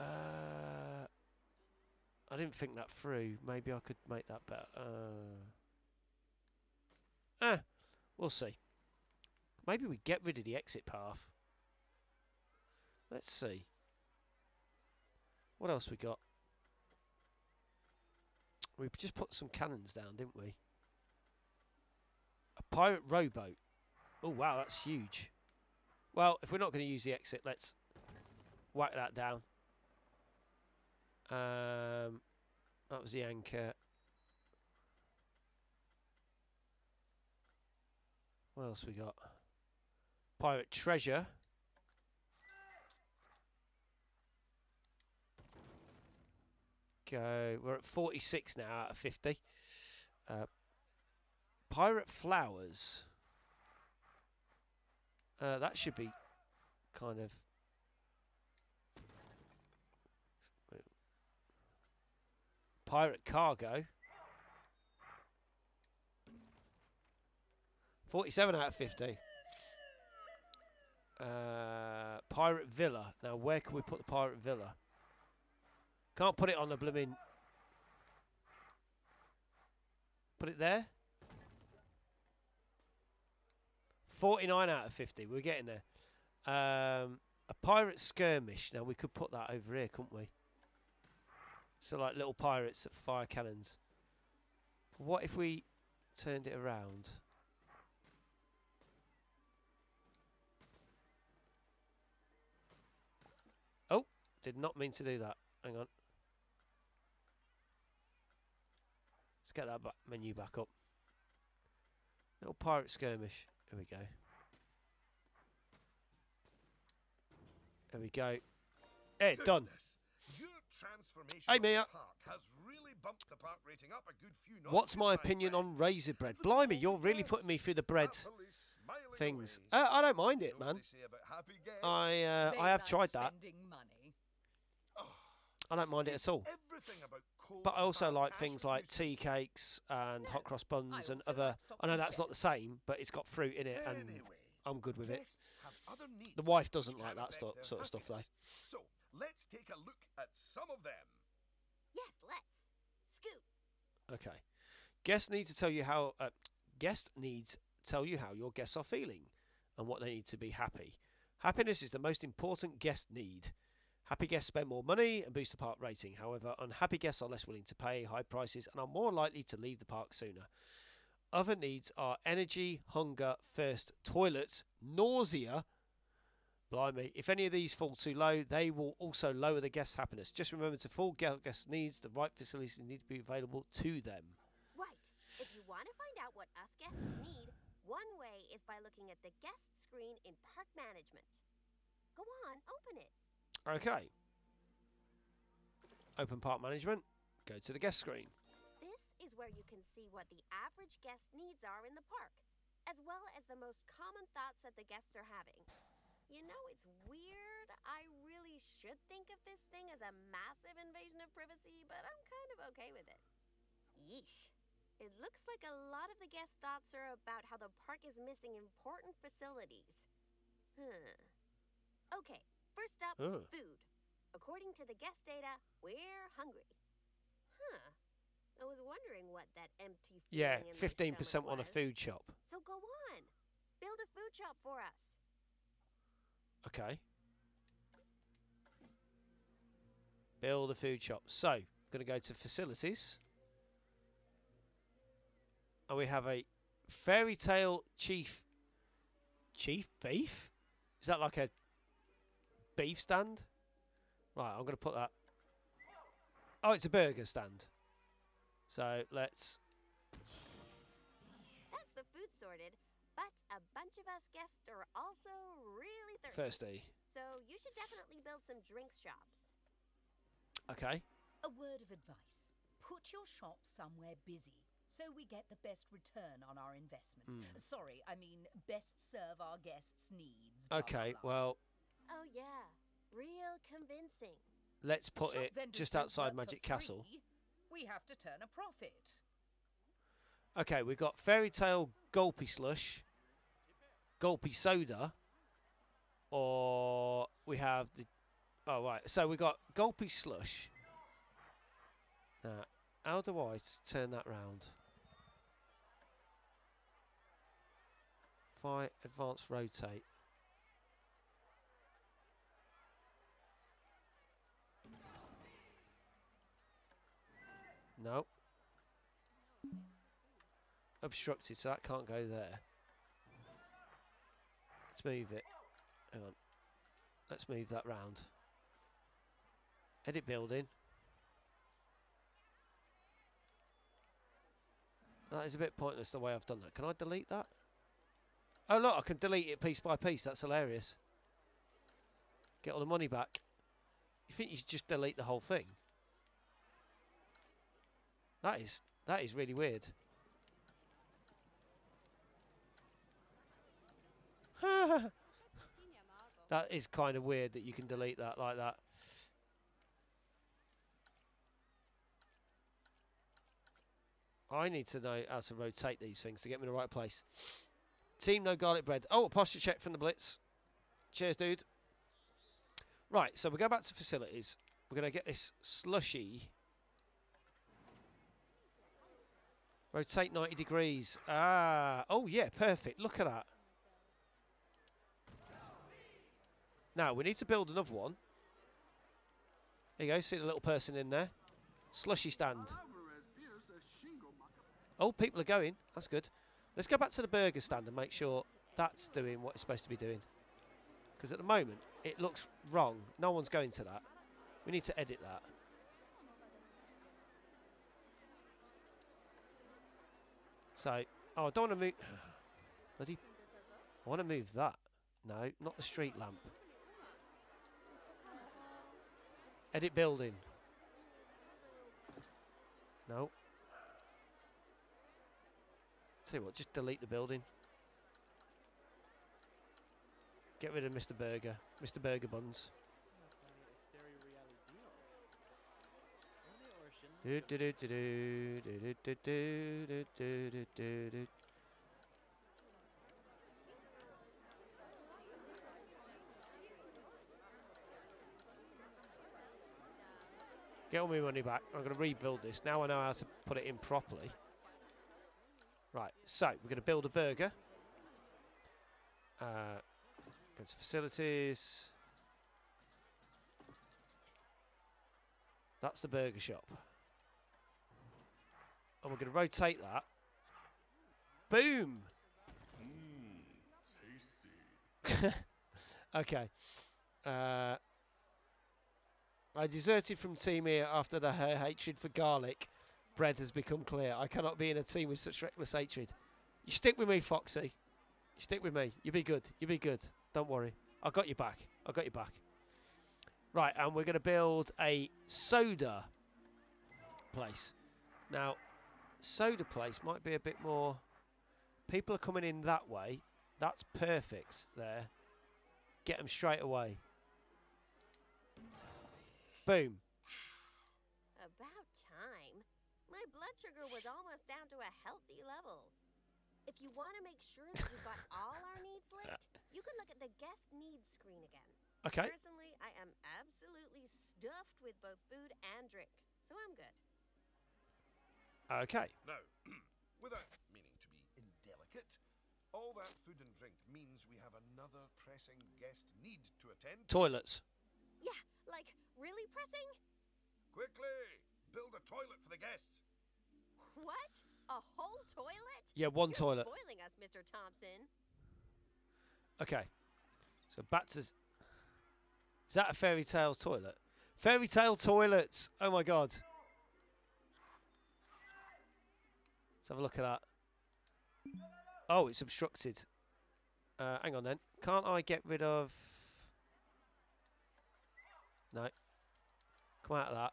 Uh, I didn't think that through. Maybe I could make that better. Uh, ah, we'll see. Maybe we get rid of the exit path. Let's see. What else we got? We just put some cannons down, didn't we? A pirate rowboat. Oh, wow, that's huge. Well, if we're not going to use the exit, let's whack that down. Um, that was the anchor. What else we got? Pirate treasure. Go. We're at forty-six now out of fifty. Uh, pirate flowers. Uh, that should be kind of. Pirate cargo. forty-seven out of fifty. Uh, pirate villa. Now, where can we put the pirate villa? Can't put it on the blooming. Put it there. forty-nine out of fifty. We're getting there. Um, a pirate skirmish. Now, we could put that over here, couldn't we? So, like, little pirates that fire cannons. What if we turned it around? Did not mean to do that. Hang on. Let's get that back menu back up. Little pirate skirmish. Here we go. There we go. Hey, done. Your transformation hey, Mia. Park has really bumped the park rating up a good few notches. What's my opinion on razor bread? Blimey, you're really putting me through the bread things. Uh, I don't mind it, man. I uh, I have tried that. I don't mind it at all. But I also like things like tea cakes and hot cross buns and other. I know that's not the same, but it's got fruit in it, and I'm good with it. The wife doesn't like that sort of stuff, though. Let's take a look at some of them. Yes, let's. Scoop. Okay. Guests need to tell you how. Uh, guest needs tell you how your guests are feeling, and what they need to be happy. Happiness is the most important guest need. Happy guests spend more money and boost the park rating. However, unhappy guests are less willing to pay high prices and are more likely to leave the park sooner. Other needs are energy, hunger, thirst, toilets, nausea. Blimey, if any of these fall too low, they will also lower the guest's happiness. Just remember, to full guest needs, the right facilities need to be available to them. Right. If you want to find out what us guests need, one way is by looking at the guest screen in park management. Go on, open it. Okay. Open park management. Go to the guest screen. This is where you can see what the average guest needs are in the park, as well as the most common thoughts that the guests are having. You know, it's weird. I really should think of this thing as a massive invasion of privacy, but I'm kind of okay with it. Yeesh. It looks like a lot of the guest thoughts are about how the park is missing important facilities. Huh. Okay, first up, huh. food. According to the guest data, we're hungry. Huh. I was wondering what that empty feeling yeah, in my stomach was. Yeah, fifteen percent on a food shop. So go on. Build a food shop for us. Okay. Build a food shop. So, I'm going to go to facilities. And we have a fairy tale chief. Chief beef? Is that like a beef stand? Right, I'm going to put that. Oh, it's a burger stand. So let's. That's the food sorted, but a bunch of us guests are also really thirsty. Thirsty. So you should definitely build some drink shops. Okay. A word of advice: put your shop somewhere busy, so we get the best return on our investment. Mm. Sorry, I mean best serve our guests' needs. Blah, okay, blah, blah. Well. Oh yeah. Real convincing. Let's put it just outside Magic Castle. We have to turn a profit. Okay, we've got fairy tale gulpy slush, gulpy soda, or we have the. Oh right, so we got gulpy slush. Now, how do I turn that round? If I advance rotate. No. Obstructed, so that can't go there. Let's move it. Hang on. Let's move that round. Edit building. That is a bit pointless the way I've done that. Can I delete that? Oh look, I can delete it piece by piece. That's hilarious. Get all the money back. You think you should just delete the whole thing? That is that is really weird. That is kind of weird that you can delete that like that. I need to know how to rotate these things to get me in the right place. Team no garlic bread. Oh, a posture check from the Blitz. Cheers, dude. Right, so we go back to facilities. We're going to get this slushy. Rotate ninety degrees. Ah, oh yeah, perfect. Look at that. Now, we need to build another one. There you go, see the little person in there. Slushy stand. Oh, people are going. That's good. Let's go back to the burger stand and make sure that's doing what it's supposed to be doing. Because at the moment, it looks wrong. No one's going to that. We need to edit that. So, oh, I don't want to move. Bloody. I want to move that. No, not the street lamp. Edit building. No. See what, just delete the building. Get rid of Mister Burger. Mister Burger Buns. Do, do, do, do, do, do, do, do, do, do, do. Get all my money back. I'm going to rebuild this. Now I know how to put it in properly. Right, so we're going to build a burger. Uh, go to facilities. That's the burger shop. And we're going to rotate that. Boom! Mmm, tasty. Okay. Uh, I deserted from team here after the her hatred for garlic bread has become clear. I cannot be in a team with such reckless hatred. You stick with me, Foxy. You stick with me. You'll be good. You'll be good. Don't worry. I got your back. I got your back. Right, and we're going to build a soda place. Now, soda place might be a bit more. People are coming in that way. That's perfect there. Get them straight away. Boom. About time. My blood sugar was almost down to a healthy level. If you want to make sure that you've got all our needs licked, you can look at the guest needs screen again. Okay. Personally, I am absolutely stuffed with both food and drink, so I'm good. Okay. Now, without meaning to be indelicate, all that food and drink means we have another pressing guest need to attend. Toilets. Yeah, like really pressing? Quickly, build a toilet for the guests. What? A whole toilet? Yeah, one You're toilet. Spoiling us, Mister Thompson. Okay. So Bats is... Is that a fairy tale toilet? Fairy tale toilets! Oh my god. Let's have a look at that. Oh, it's obstructed. Uh, hang on then. Can't I get rid of... No. Come out of that.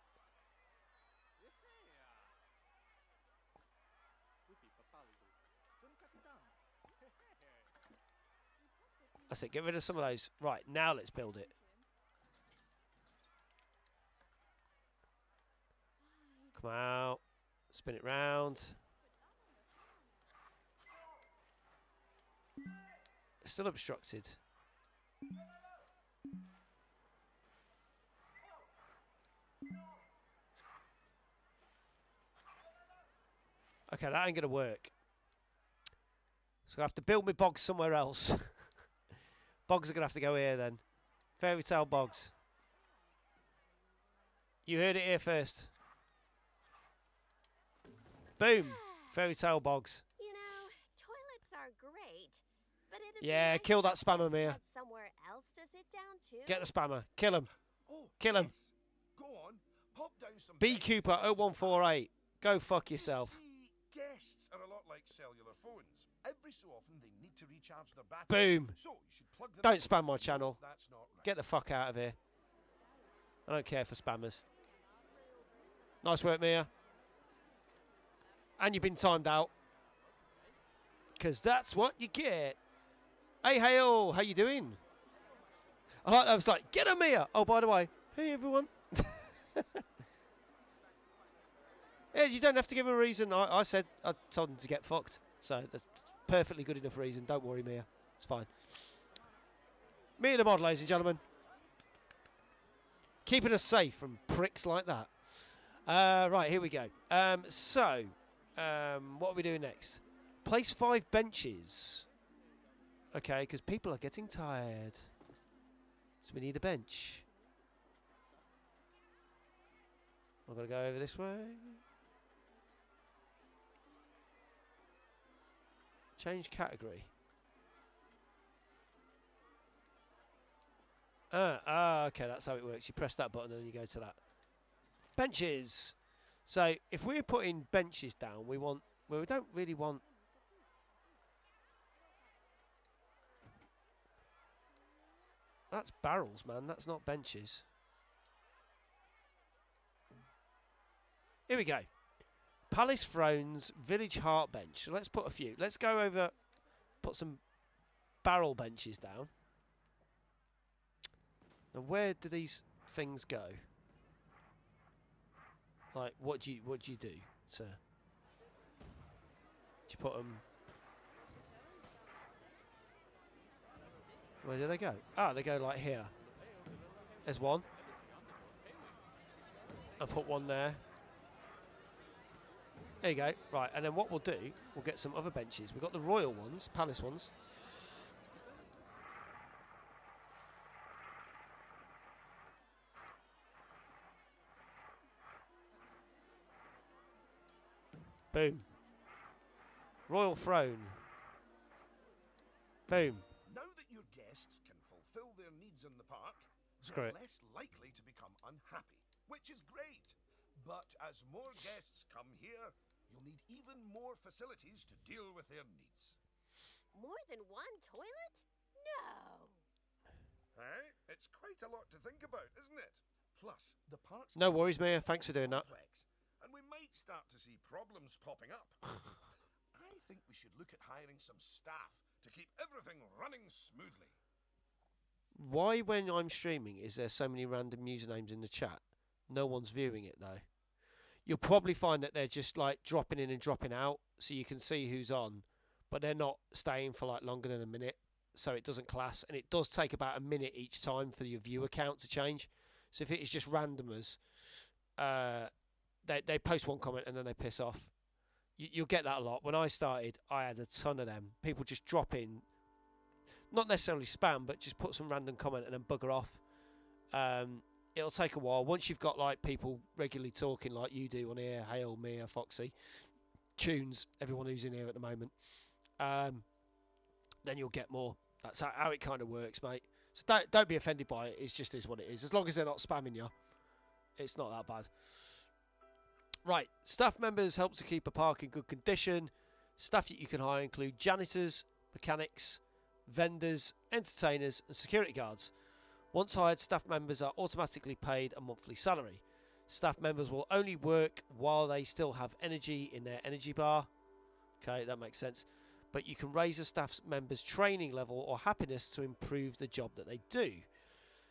That's it, get rid of some of those. Right, now let's build it. Come out. Spin it round. It's still obstructed. Okay, that ain't gonna work. So I have to build my bogs somewhere else. Bogs are going to have to go here then. Fairy tale bogs. You heard it here first. Boom. Fairy tale bogs. You know, toilets are great, but it'd yeah, be kill nice that spammer, Mia. Somewhere else to sit down too. Get the spammer. Kill him. Oh, kill him. Yes. Go on. Pop down some B Cooper oh one four eight. Go fuck yourself. You see, guests are a lot like cellular phones. Every so often they need to recharge their battery. Boom. So you should plug them. Don't spam my channel. That's not right. Get the fuck out of here. I don't care for spammers. Nice work, Mia. And you've been timed out. Because that's what you get. Hey, Hale, how you doing? I like that. I was like, get him, Mia. Oh, by the way. Hey, everyone. Yeah, you don't have to give him a reason. I, I said, I told him to get fucked. So that's perfectly good enough reason. Don't worry, Mia. It's fine. Mia the mod, ladies and gentlemen. Keeping us safe from pricks like that. Uh, right, here we go. Um, so, um, what are we doing next? Place five benches. Okay, because people are getting tired. So we need a bench. I'm going to go over this way. Change category. Ah, ah, okay, that's how it works. You press that button and you go to that. Benches. So if we're putting benches down, we want... Well, we don't really want... That's barrels, man. That's not benches. Here we go. Palace Thrones, Village Heart Bench. So let's put a few. Let's go over, put some barrel benches down. Now, where do these things go? Like, what do you what do you do, sir? Do you put them? Where do they go? Ah, they go like here. There's one. I put one there. There you go. Right, and then what we'll do, we'll get some other benches. We've got the royal ones, palace ones. Boom. Royal throne. Boom. Now that your guests can fulfill their needs in the park, they're less likely to become unhappy, which is great. But as more guests come here, you'll need even more facilities to deal with their needs. More than one toilet? No. Hey, it's quite a lot to think about, isn't it? Plus, the parks... No worries, Mayor. Thanks for doing that. ...and we might start to see problems popping up. I think we should look at hiring some staff to keep everything running smoothly. Why, when I'm streaming, is there so many random usernames in the chat? No one's viewing it, though. you'll probably find that they're just like dropping in and dropping out, so you can see who's on, but they're not staying for like longer than a minute, so it doesn't class. And it does take about a minute each time for your viewer count to change. So if it is just randomers, uh, they they post one comment and then they piss off. You, you'll get that a lot. When I started, I had a ton of them. People just drop in, not necessarily spam, but just put some random comment and then bugger off. Um, it'll take a while. Once you've got like people regularly talking like you do on here, hail Mia, Foxy, Tunes, everyone who's in here at the moment, um, then you'll get more. That's how, how it kind of works, mate. So don't, don't be offended by it. It just is what it is. As long as they're not spamming you, it's not that bad. Right. Staff members help to keep a park in good condition. Staff that you can hire include janitors, mechanics, vendors, entertainers and security guards. Once hired, staff members are automatically paid a monthly salary. Staff members will only work while they still have energy in their energy bar. Okay, that makes sense. But you can raise a staff member's training level or happiness to improve the job that they do.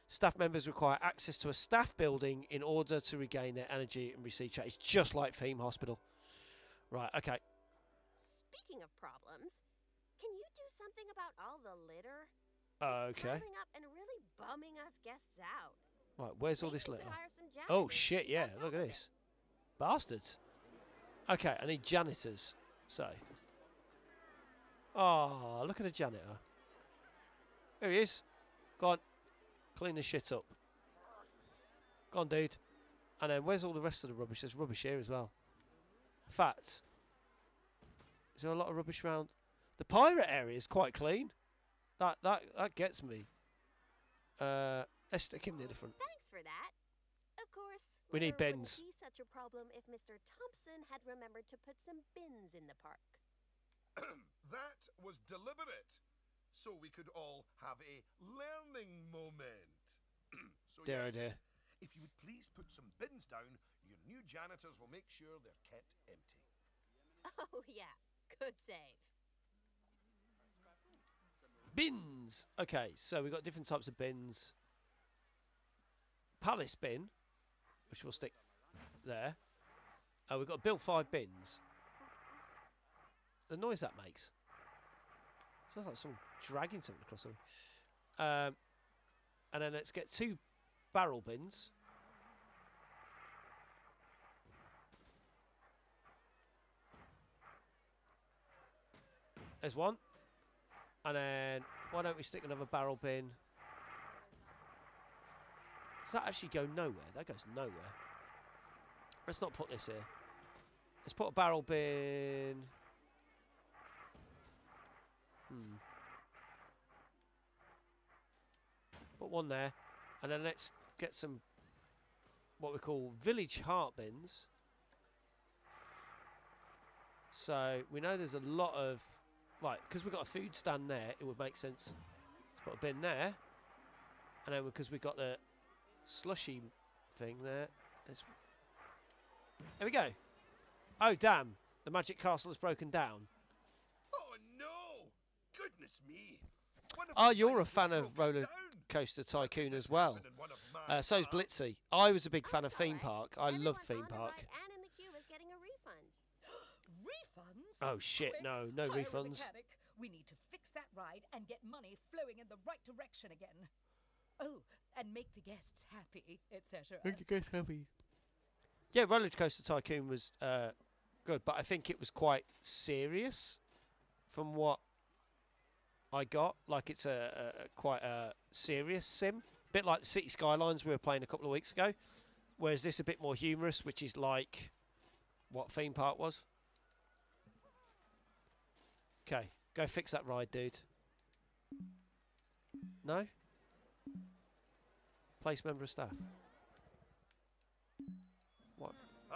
Staff members require access to a staff building in order to regain their energy and receive chat. It's just like Theme Hospital. Right, okay. Speaking of problems, can you do something about all the litter? Uh, okay. It's piling up and really bumming us guests out. Right, where's all this litter? Oh shit, yeah, look at this. Bastards. Okay, I need janitors. So. Oh, look at the janitor. There he is. Go on. Clean this shit up. Go on, dude. And then where's all the rest of the rubbish? There's rubbish here as well. Fat. Is there a lot of rubbish around? The pirate area is quite clean. That that that gets me. Uh, let's stick him near the front. Thanks for that. Of course, we need bins. There wouldn't be such a problem if Mister Thompson had remembered to put some bins in the park. That was deliberate, so we could all have a learning moment. So dear, yes, dear. If you would please put some bins down, your new janitors will make sure they're kept empty. Oh yeah, good save. Bins. Okay, so we've got different types of bins. Palace bin, which we'll stick there. Uh, we've got to build five bins. The noise that makes. Sounds like someone dragging something across. Um, and then let's get two barrel bins. There's one. And then, why don't we stick another barrel bin? Does that actually go nowhere? That goes nowhere. Let's not put this here. Let's put a barrel bin. Hmm. Put one there. And then let's get some, what we call village heart bins. So, we know there's a lot of... Right, because we've got a food stand there, it would make sense to put a bin there. And then because we've got the slushy thing there. Let's there we go. Oh, damn. The magic castle has broken down. Oh, no. Goodness me. Oh, you're a fan of Roller Coaster Tycoon as well. Uh, so's Blitzy. I was a big fan of Theme Park. I love Theme Park. Oh shit, no, no refunds. We need to fix that ride and get money flowing in the right direction again. Oh, and make the guests happy, et cetera. Make the guests happy. Yeah, Roller Coaster Tycoon was uh, good, but I think it was quite serious from what I got. Like it's a, a, a quite a serious sim. A bit like the City Skylines we were playing a couple of weeks ago. Whereas this a bit more humorous, which is like what Theme Park was. Okay, go fix that ride, dude. No? Place member of staff. What? Uh,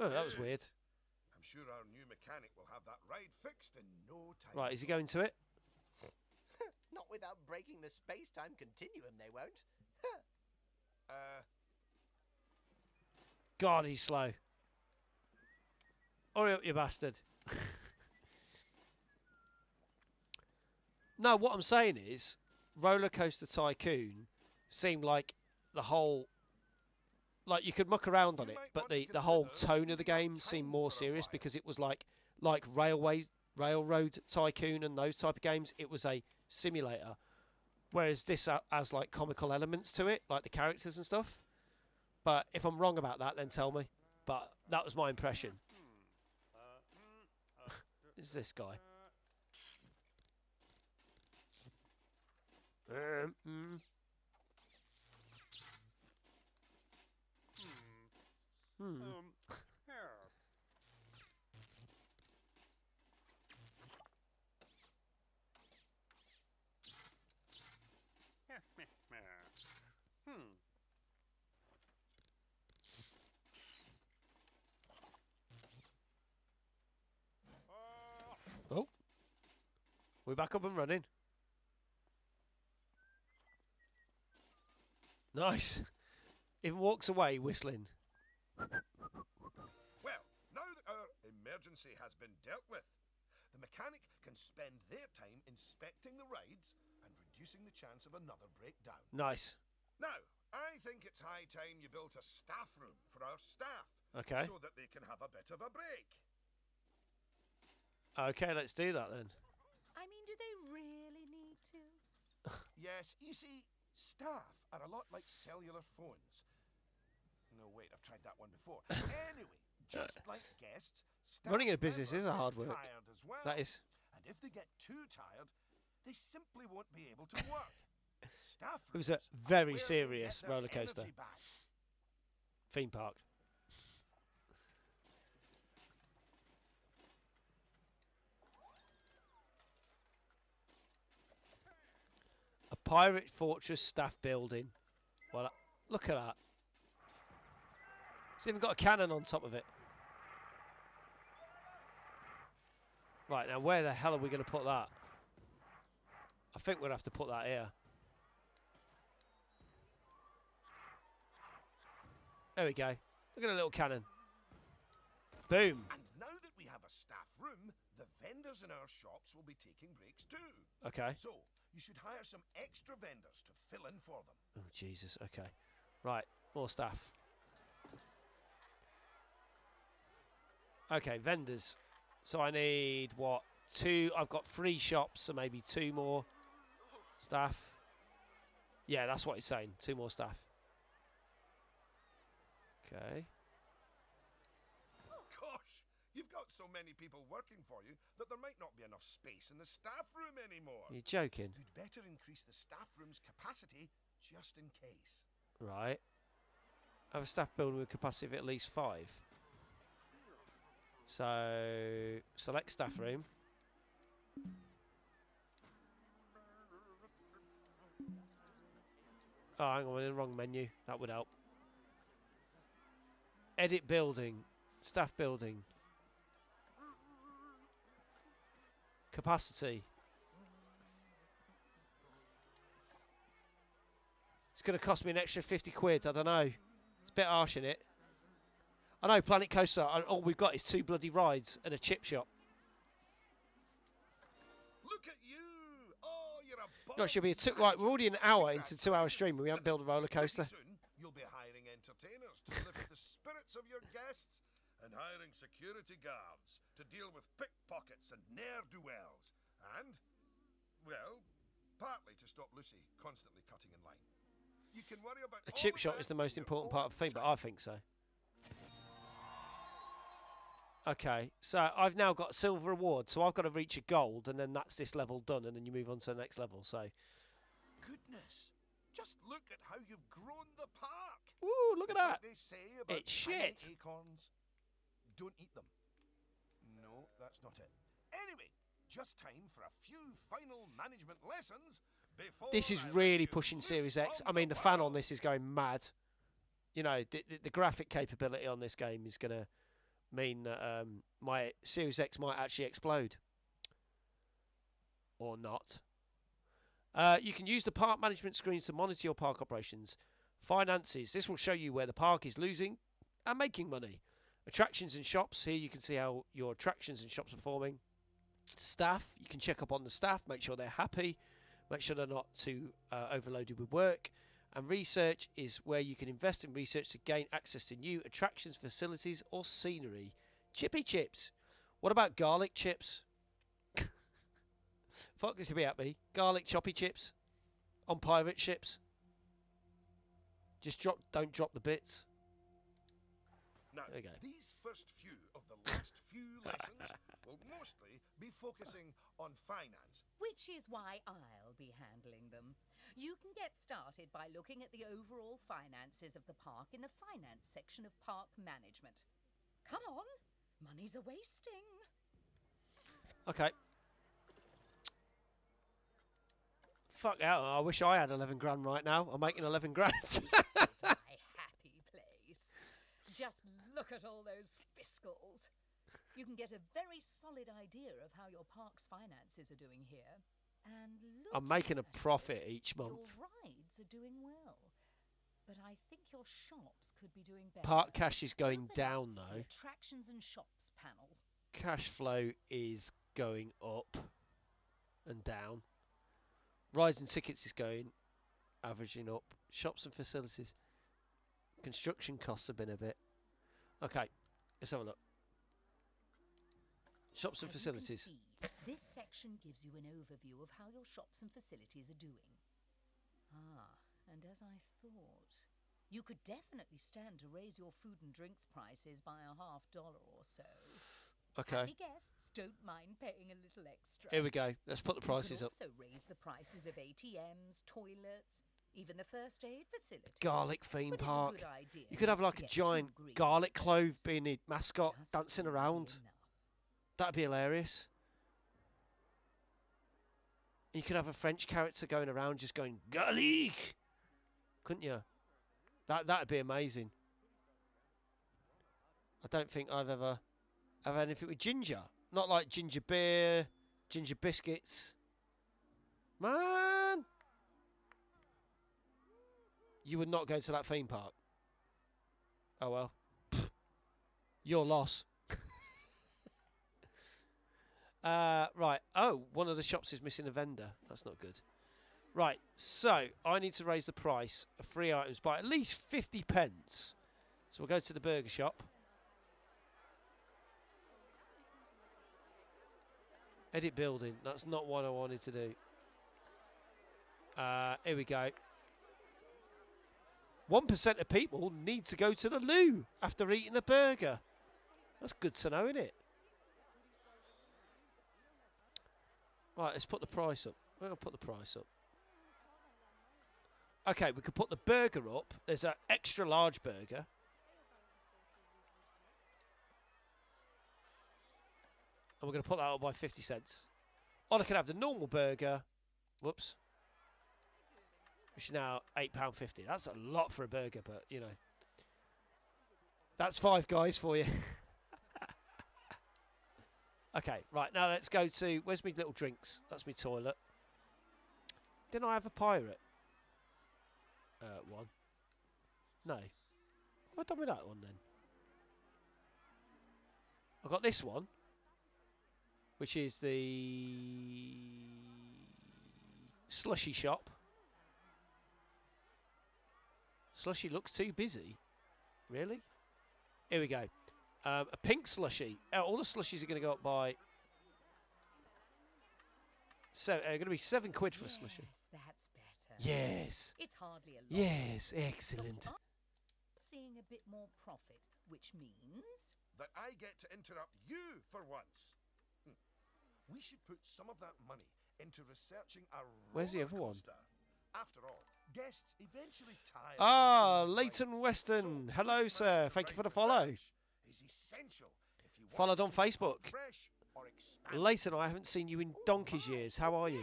oh, that was weird. I'm sure our new mechanic will have that ride fixed in no time. Right, is he going to it? Not without breaking the space-time continuum, they won't. uh. God, he's slow. Hurry up, you bastard. No, what I'm saying is, Roller Coaster Tycoon seemed like the whole, like you could muck around on it, but the the whole tone of the game seemed more serious because it was like like railway railroad tycoon and those type of games. It was a simulator, whereas this has like comical elements to it, like the characters and stuff. But if I'm wrong about that, then tell me. But that was my impression. Who's this guy? Um, mm. Hmm. Oh, we're back up and running. Nice. It walks away whistling. Well, now that our emergency has been dealt with, the mechanic can spend their time inspecting the rides and reducing the chance of another breakdown. Nice. Now, I think it's high time you built a staff room for our staff. Okay. So that they can have a bit of a break. Okay, let's do that then. I mean, do they really need to? Yes, you see, staff are a lot like cellular phones. No, wait, I've tried that one before. Anyway, just like guests, staff running a business is a hard work. As well, that is. And if they get too tired, they simply won't be able to work. Staff it was a very serious roller coaster. Theme park. A pirate fortress staff building. Well, look at that. It's even got a cannon on top of it. Right, now where the hell are we going to put that? I think we'll have to put that here. There we go. Look at a little cannon. Boom. And now that we have a staff room, the vendors in our shops will be taking breaks too. Okay. So, you should hire some extra vendors to fill in for them. Oh, Jesus. Okay. Right, more staff. Okay, vendors. So I need, what, two? I've got three shops, so maybe two more staff. Yeah, that's what it's saying, two more staff. Okay. Gosh, you've got so many people working for you that there might not be enough space in the staff room anymore. You're joking. You'd better increase the staff room's capacity just in case. Right. Have a staff building with capacity of at least five. So, select staff room. Oh, hang on, in the wrong menu. That would help. Edit building. Staff building. Capacity. It's going to cost me an extra fifty quid. I don't know. It's a bit harsh, isn't it? I know, Planet Coaster, and all we've got is two bloody rides and a chip shop. Look at you! Oh, you're a Gosh, you'll be a took right. We're already an hour into two hour stream, and we haven't built a roller coaster. Soon, you'll be hiring entertainers to lift the spirits of your guests, and hiring security guards to deal with pickpockets and ne'er do wells, and well, partly to stop Lucy constantly cutting in line. You can worry about a chip shop is the most important part of the theme, but I think so. Okay, so I've now got silver award, so I've got to reach a gold, and then that's this level done, and then you move on to the next level, so... Goodness, just look at how you've grown the park! Ooh, look it's at like that! They say about it's shit! Acorns. Don't eat them. No, that's not it. Anyway, just time for a few final management lessons before... This is I really pushing Series X. I mean, the fan on this is going mad. You know, the, the, the graphic capability on this game is going to... mean that um, my Series X might actually explode. Or not. Uh, you can use the park management screens to monitor your park operations. Finances. This will show you where the park is losing and making money. Attractions and shops. Here you can see how your attractions and shops are performing. Staff. You can check up on the staff. Make sure they're happy. Make sure they're not too uh, overloaded with work. And research is where you can invest in research to gain access to new attractions, facilities, or scenery. Chippy chips. What about garlic chips? Fuck this to be at me. Garlic choppy chips on pirate ships. Just drop. Don't drop the bits. Now, there we go. These first few of the last few lessons will mostly be focusing on finance, which is why I'll be handling them. You can get started by looking at the overall finances of the park in the finance section of park management. Come on, money's a wasting. Okay. Fuck out! I wish I had eleven grand right now. I'm making eleven grand. This is my happy place. Just look at all those fiscals. You can get a very solid idea of how your park's finances are doing here. And look, I'm making a profit each month. Your rides are doing well, but I think your shops could be doing better. Park cash is going down though. Attractions and shops panel. Cash flow is going up and down. Rise in tickets is going, averaging up. Shops and facilities. Construction costs have been a bit. Okay, let's have a look. Shops and As facilities. You can see, this section gives you an overview of how your shops and facilities are doing. Ah, and as I thought, you could definitely stand to raise your food and drinks prices by a half dollar or so. Okay. Happy guests don't mind paying a little extra. Here we go. Let's put the prices up. You could also raise the prices of A T Ms, toilets, even the first aid facility. Garlic theme park. You could have like a giant garlic clove being the mascot dancing around. That'd be hilarious. You could have a French character going around just going garlic, couldn't you? That that'd be amazing. I don't think I've ever. Have anything with ginger? Not like ginger beer, ginger biscuits. Man, you would not go to that theme park. Oh well, pfft, your loss. uh, right. Oh, one of the shops is missing a vendor. That's not good. Right. So I need to raise the price of free items by at least fifty pence. So we'll go to the burger shop. Edit building. That's not what I wanted to do. Uh, here we go. one percent of people need to go to the loo after eating a burger. That's good to know, isn't it? Right, let's put the price up. We'll put the price up. Okay, we could put the burger up. There's an extra large burger. And we're going to put that up by fifty cents. Or I could have the normal burger. Whoops. Which is now eight pounds fifty. That's a lot for a burger, but, you know. That's five guys for you. Okay, right. Now let's go to... Where's my little drinks? That's my toilet. Didn't I have a pirate? Uh, one. No. What done with that one, then? I've got this one. Which is the slushy shop. Slushy looks too busy. Really? Here we go. Um, a pink slushy. Oh, all the slushies are going to go up by... So uh, going to be seven quid for yes, a slushy. Yes, that's better. Yes. It's hardly a lot. Yes, excellent. So seeing a bit more profit, which means... That I get to interrupt you for once. We should put some of that money into researching a roller coaster. After all, guests eventually tire. Ah, Leighton Weston. Hello, sir. Thank you for the follow. Followed on Facebook. Leighton, I haven't seen you in donkey's years. How are you?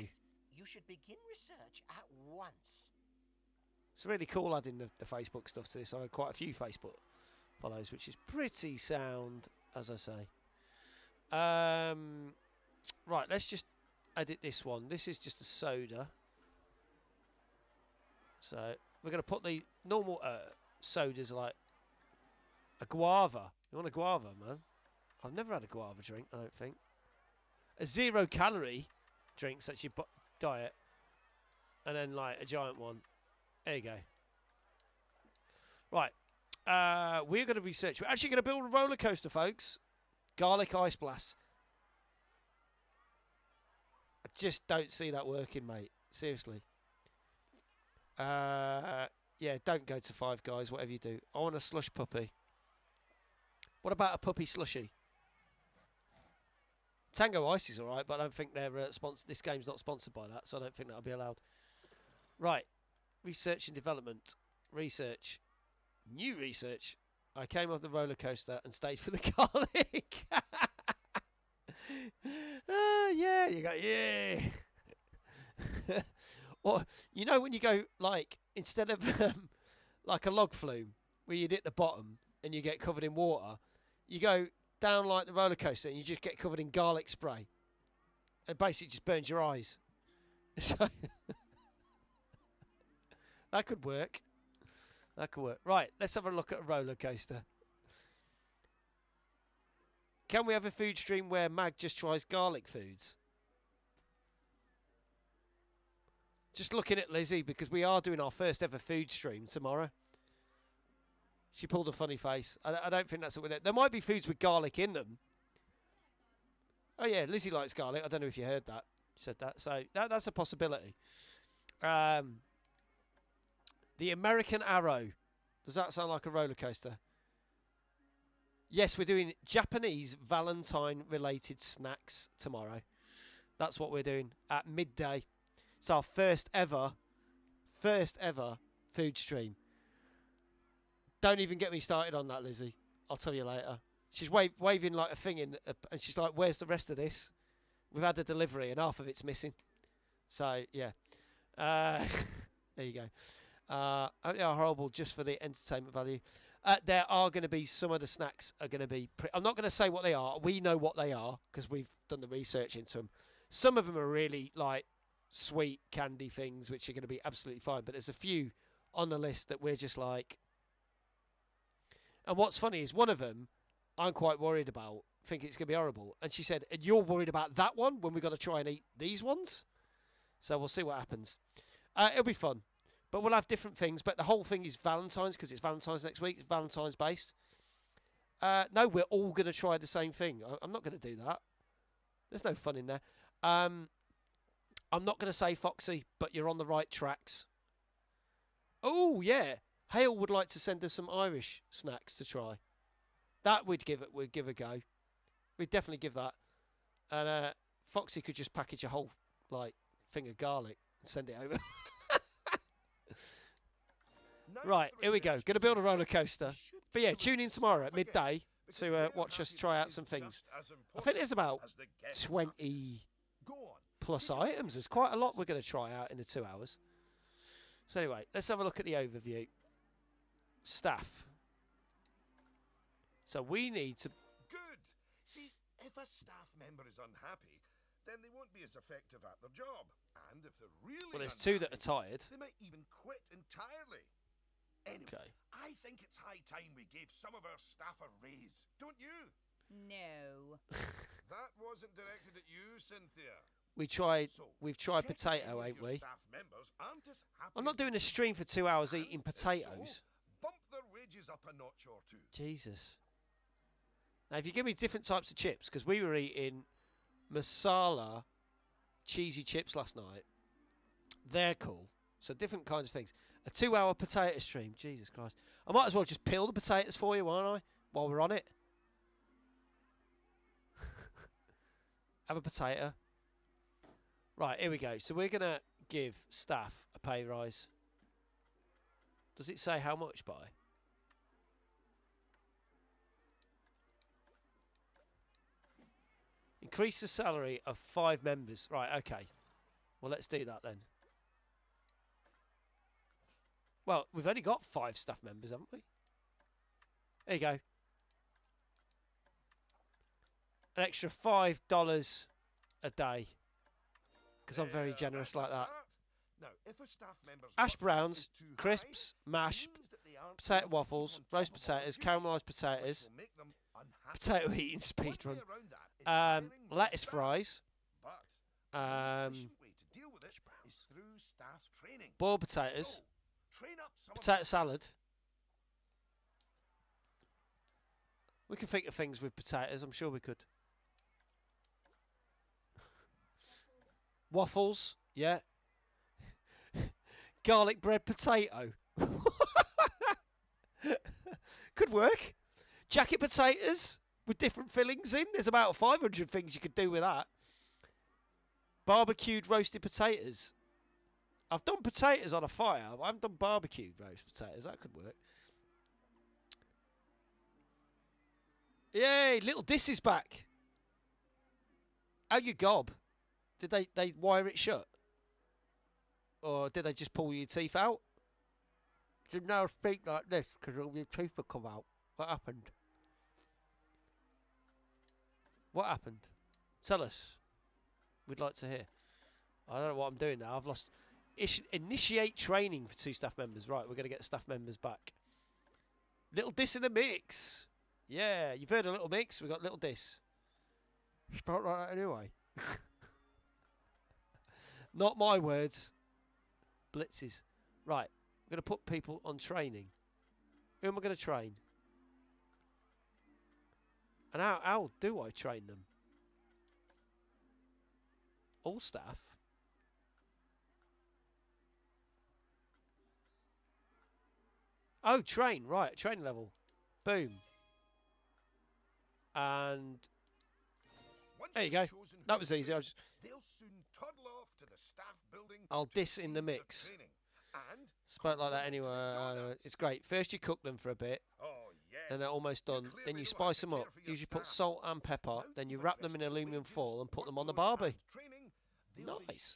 You should begin research at once. It's really cool adding the, the Facebook stuff to this. I had quite a few Facebook follows, which is pretty sound, as I say. Um... Right, let's just edit this one. This is just a soda. So we're going to put the normal uh, sodas like a guava. You want a guava, man? I've never had a guava drink, I don't think. A zero-calorie drink, such as your diet. And then, like, a giant one. There you go. Right. Uh, we're going to research. We're actually going to build a roller coaster, folks. Garlic ice blast. I just don't see that working, mate. Seriously. Uh, yeah, don't go to Five Guys, whatever you do. I want a slush puppy. What about a puppy slushy? Tango Ice is all right, but I don't think they're uh, sponsored. This game's not sponsored by that, so I don't think that'll be allowed. Right. Research and development. Research. New research. I came off the roller coaster and stayed for the garlic. uh, yeah, you go, yeah. Or, you know, when you go, like, instead of, um, like, a log flume, where you'd hit the bottom and you get covered in water, you go down like the roller coaster and you just get covered in garlic spray. And basically just burns your eyes. So that could work. That could work. Right, let's have a look at a roller coaster. Can we have a food stream where Mag just tries garlic foods? Just looking at Lizzie, because we are doing our first ever food stream tomorrow. She pulled a funny face. I, I don't think that's what we're doing. There might be foods with garlic in them. Oh, yeah, Lizzie likes garlic. I don't know if you heard that. She said that. So that, that's a possibility. Um... The American Arrow. Does that sound like a roller coaster? Yes, we're doing Japanese Valentine-related snacks tomorrow. That's what we're doing at midday. It's our first ever, first ever food stream. Don't even get me started on that, Lizzie. I'll tell you later. She's wave, waving like a thing, in, uh, and she's like, where's the rest of this? We've had a delivery, and half of it's missing. So, yeah. Uh, there you go. Uh, they are horrible just for the entertainment value. Uh, there are going to be some of the snacks are going to be. Pre I'm not going to say what they are. We know what they are because we've done the research into them. Some of them are really like sweet candy things, which are going to be absolutely fine. But there's a few on the list that we're just like. And what's funny is one of them I'm quite worried about. Think it's going to be horrible. And she said, "And you're worried about that one when we've got to try and eat these ones." So we'll see what happens. Uh, it'll be fun. But we'll have different things. But the whole thing is Valentine's because it's Valentine's next week. It's Valentine's based. Uh, no, we're all going to try the same thing. I, I'm not going to do that. There's no fun in there. Um, I'm not going to say Foxy, but you're on the right tracks. Oh, yeah. Hale would like to send us some Irish snacks to try. That we'd give, it, we'd give a go. We'd definitely give that. And uh, Foxy could just package a whole like thing of garlic and send it over. Right, here we go. Gonna build a roller coaster. But yeah, tune in tomorrow at midday to uh, watch us try out some things. I think there's about twenty plus items. There's quite a lot we're gonna try out in the two hours. So anyway, let's have a look at the overview. Staff. So we need to. Good. See, if a staff member is unhappy, then they won't be as effective at their job. And if they're really well, there's unhappy, two that are tired. They might even quit entirely. Anyway, okay. I think it's high time we gave some of our staff a raise, don't you? No. That wasn't directed at you, Cynthia. We tried. So we've tried potato, ain't we? Staff members aren't as happy. I'm not doing a stream for two hours and eating potatoes. So, bump their wages up a notch or two. Jesus. Now, if you give me different types of chips, because we were eating masala cheesy chips last night. They're cool. So different kinds of things. A two-hour potato stream. Jesus Christ. I might as well just peel the potatoes for you, won't I? While we're on it. Have a potato. Right, here we go. So we're going to give staff a pay rise. Does it say how much by? Increase the salary of five members. Right, okay. Well, let's do that then. Well, we've only got five staff members, haven't we? There you go. An extra five dollars a day. Because I'm very generous like that. Now, if a staff member's Ash browns, crisps, mash, potato waffles, roast potatoes, caramelised potatoes, potato eating speedrun. Um, lettuce fries, um, boiled potatoes, potato salad, We can think of things with potatoes, I'm sure we could. Waffles, yeah. Garlic bread potato. Could work. Jacket potatoes with different fillings in. There's about five hundred things you could do with that. Barbecued roasted potatoes. I've done potatoes on a fire. I haven't done barbecued roast potatoes. That could work. Yay, little Dis is back. How you gob? Did they, they wire it shut? Or did they just pull your teeth out? You now speak like this because all your teeth will come out. What happened? What happened? Tell us. We'd like to hear. I don't know what I'm doing now. I've lost... Initiate training for two staff members. Right, we're going to get staff members back. Little Dis in the mix. Yeah, you've heard a little mix. We've got Little Dis. Spoke like that anyway. Not my words. Blitzes. Right, we're going to put people on training. Who am I going to train? And how, how do I train them? All staff? Oh, train. Right, train level. Boom. And... there you go. That was easy. I'll just... I'll Dis in the mix. Spoke like that anyway. Uh, it's great. First you cook them for a bit. Then they're almost done. Then you spice them up. Usually put salt and pepper. Then you wrap them in aluminium foil and put them on the barbie. Nice.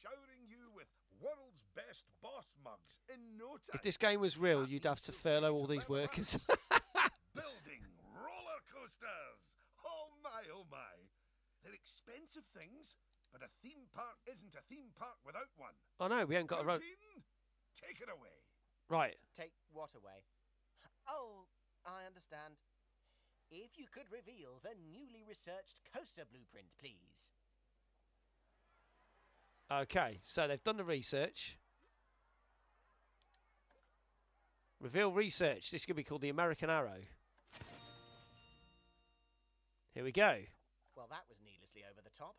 If this game was real, you'd have to furlough all these workers. Building roller coasters. Oh my, oh my. They're expensive things, but a theme park isn't a theme park without one. I know, we ain't got a road. Take it away. Right. Take what away? Oh, I understand. If you could reveal the newly researched coaster blueprint, please. Okay, so they've done the research. Reveal research. This could be called the American Arrow. Here we go. Well, that was needlessly over the top.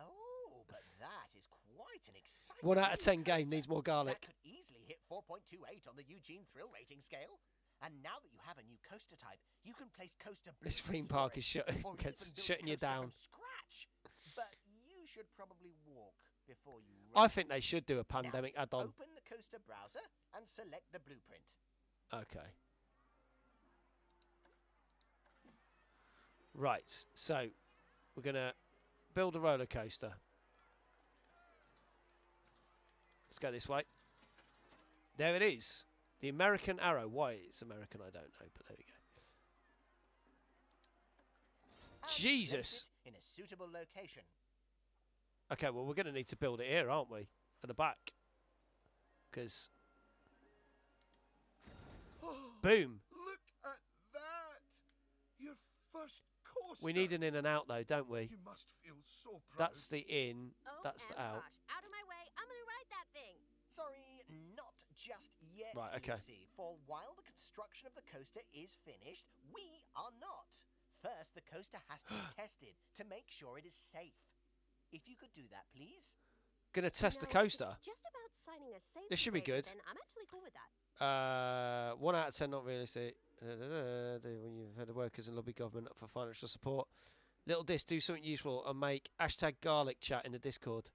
Oh, but that is quite an exciting... One out of ten game needs more garlic. That could easily hit four point two eight on the Eugene thrill rating scale. And now that you have a new coaster type, you can place coaster... This theme park is shutting, shutting you down. Scratch. But you should probably walk before you... Run. I think they should do a pandemic add-on. Open the coaster browser and select the blueprint. Okay. Right, so... we're going to build a roller coaster. Let's go this way. There it is. The American Arrow. Why it's American, I don't know, but there we go. And Jesus! In a suitable location. Okay, well, we're going to need to build it here, aren't we? At the back. Because... boom! Look at that! Your first... We need an in and out, though, don't we? You must feel so proud. That's the in. Oh, that's the out. Gosh. Out of my way! I'm gonna ride that thing. Sorry, not just yet. Right. Okay. Lucy, for while the construction of the coaster is finished, we are not. First, the coaster has to be tested to make sure it is safe. If you could do that, please. Gonna test now, the coaster. It's just about signing a safe. This should be good. Then I'm actually cool with that. Uh, one out of ten, not realistic. When you've had the workers and lobby government up for financial support. Little Dis, do something useful and make hashtag garlic chat in the Discord.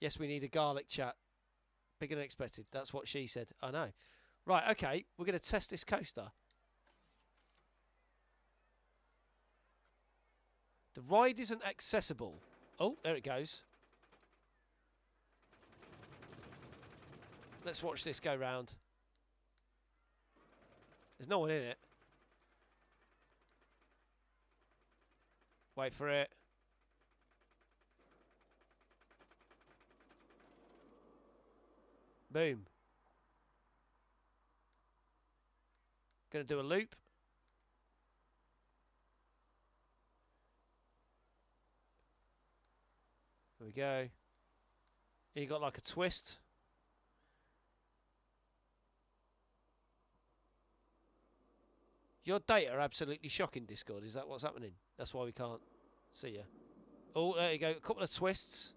Yes, we need a garlic chat. Bigger than expected. That's what she said. I know. Right, okay. We're going to test this coaster. The ride isn't accessible. Oh, there it goes. Let's watch this go round. There's no one in it. Wait for it. Boom. Gonna do a loop. There we go. You got like a twist. Your data are absolutely shocking, Discord. Is that what's happening? That's why we can't see you. Oh, there you go. A couple of twists.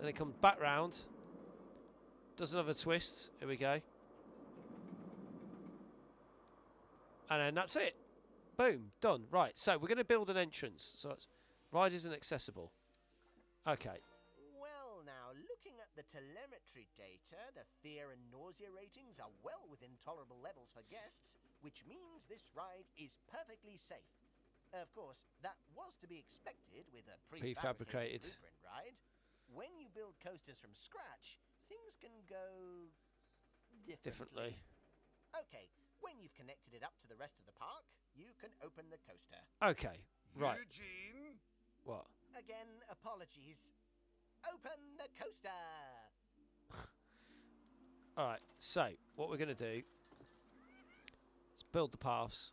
Then it comes back round. Does another twist. Here we go. And then that's it. Boom. Done. Right. So we're going to build an entrance. So it's ride isn't accessible. Okay. Well, now, looking at the telemetry data, the fear and nausea ratings are well within tolerable levels for guests, which means this ride is perfectly safe. Of course, that was to be expected with a prefabricated blueprint ride. When you build coasters from scratch, things can go differently. differently. Okay. When you've connected it up to the rest of the park, you can open the coaster. Okay, right. Eugene? What? Again, apologies. Open the coaster! Alright, so, what we're going to do is build the paths.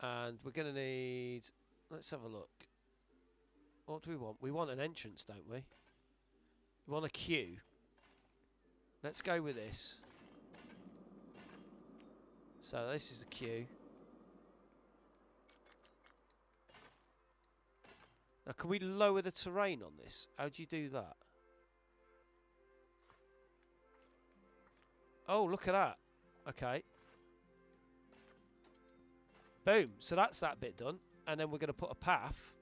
And we're going to need... Let's have a look. What do we want? We want an entrance, don't we? We want a queue. Let's go with this. So this is the queue. Now can we lower the terrain on this? How do you do that? Oh, look at that. Okay. Boom. So that's that bit done. And then we're going to put a path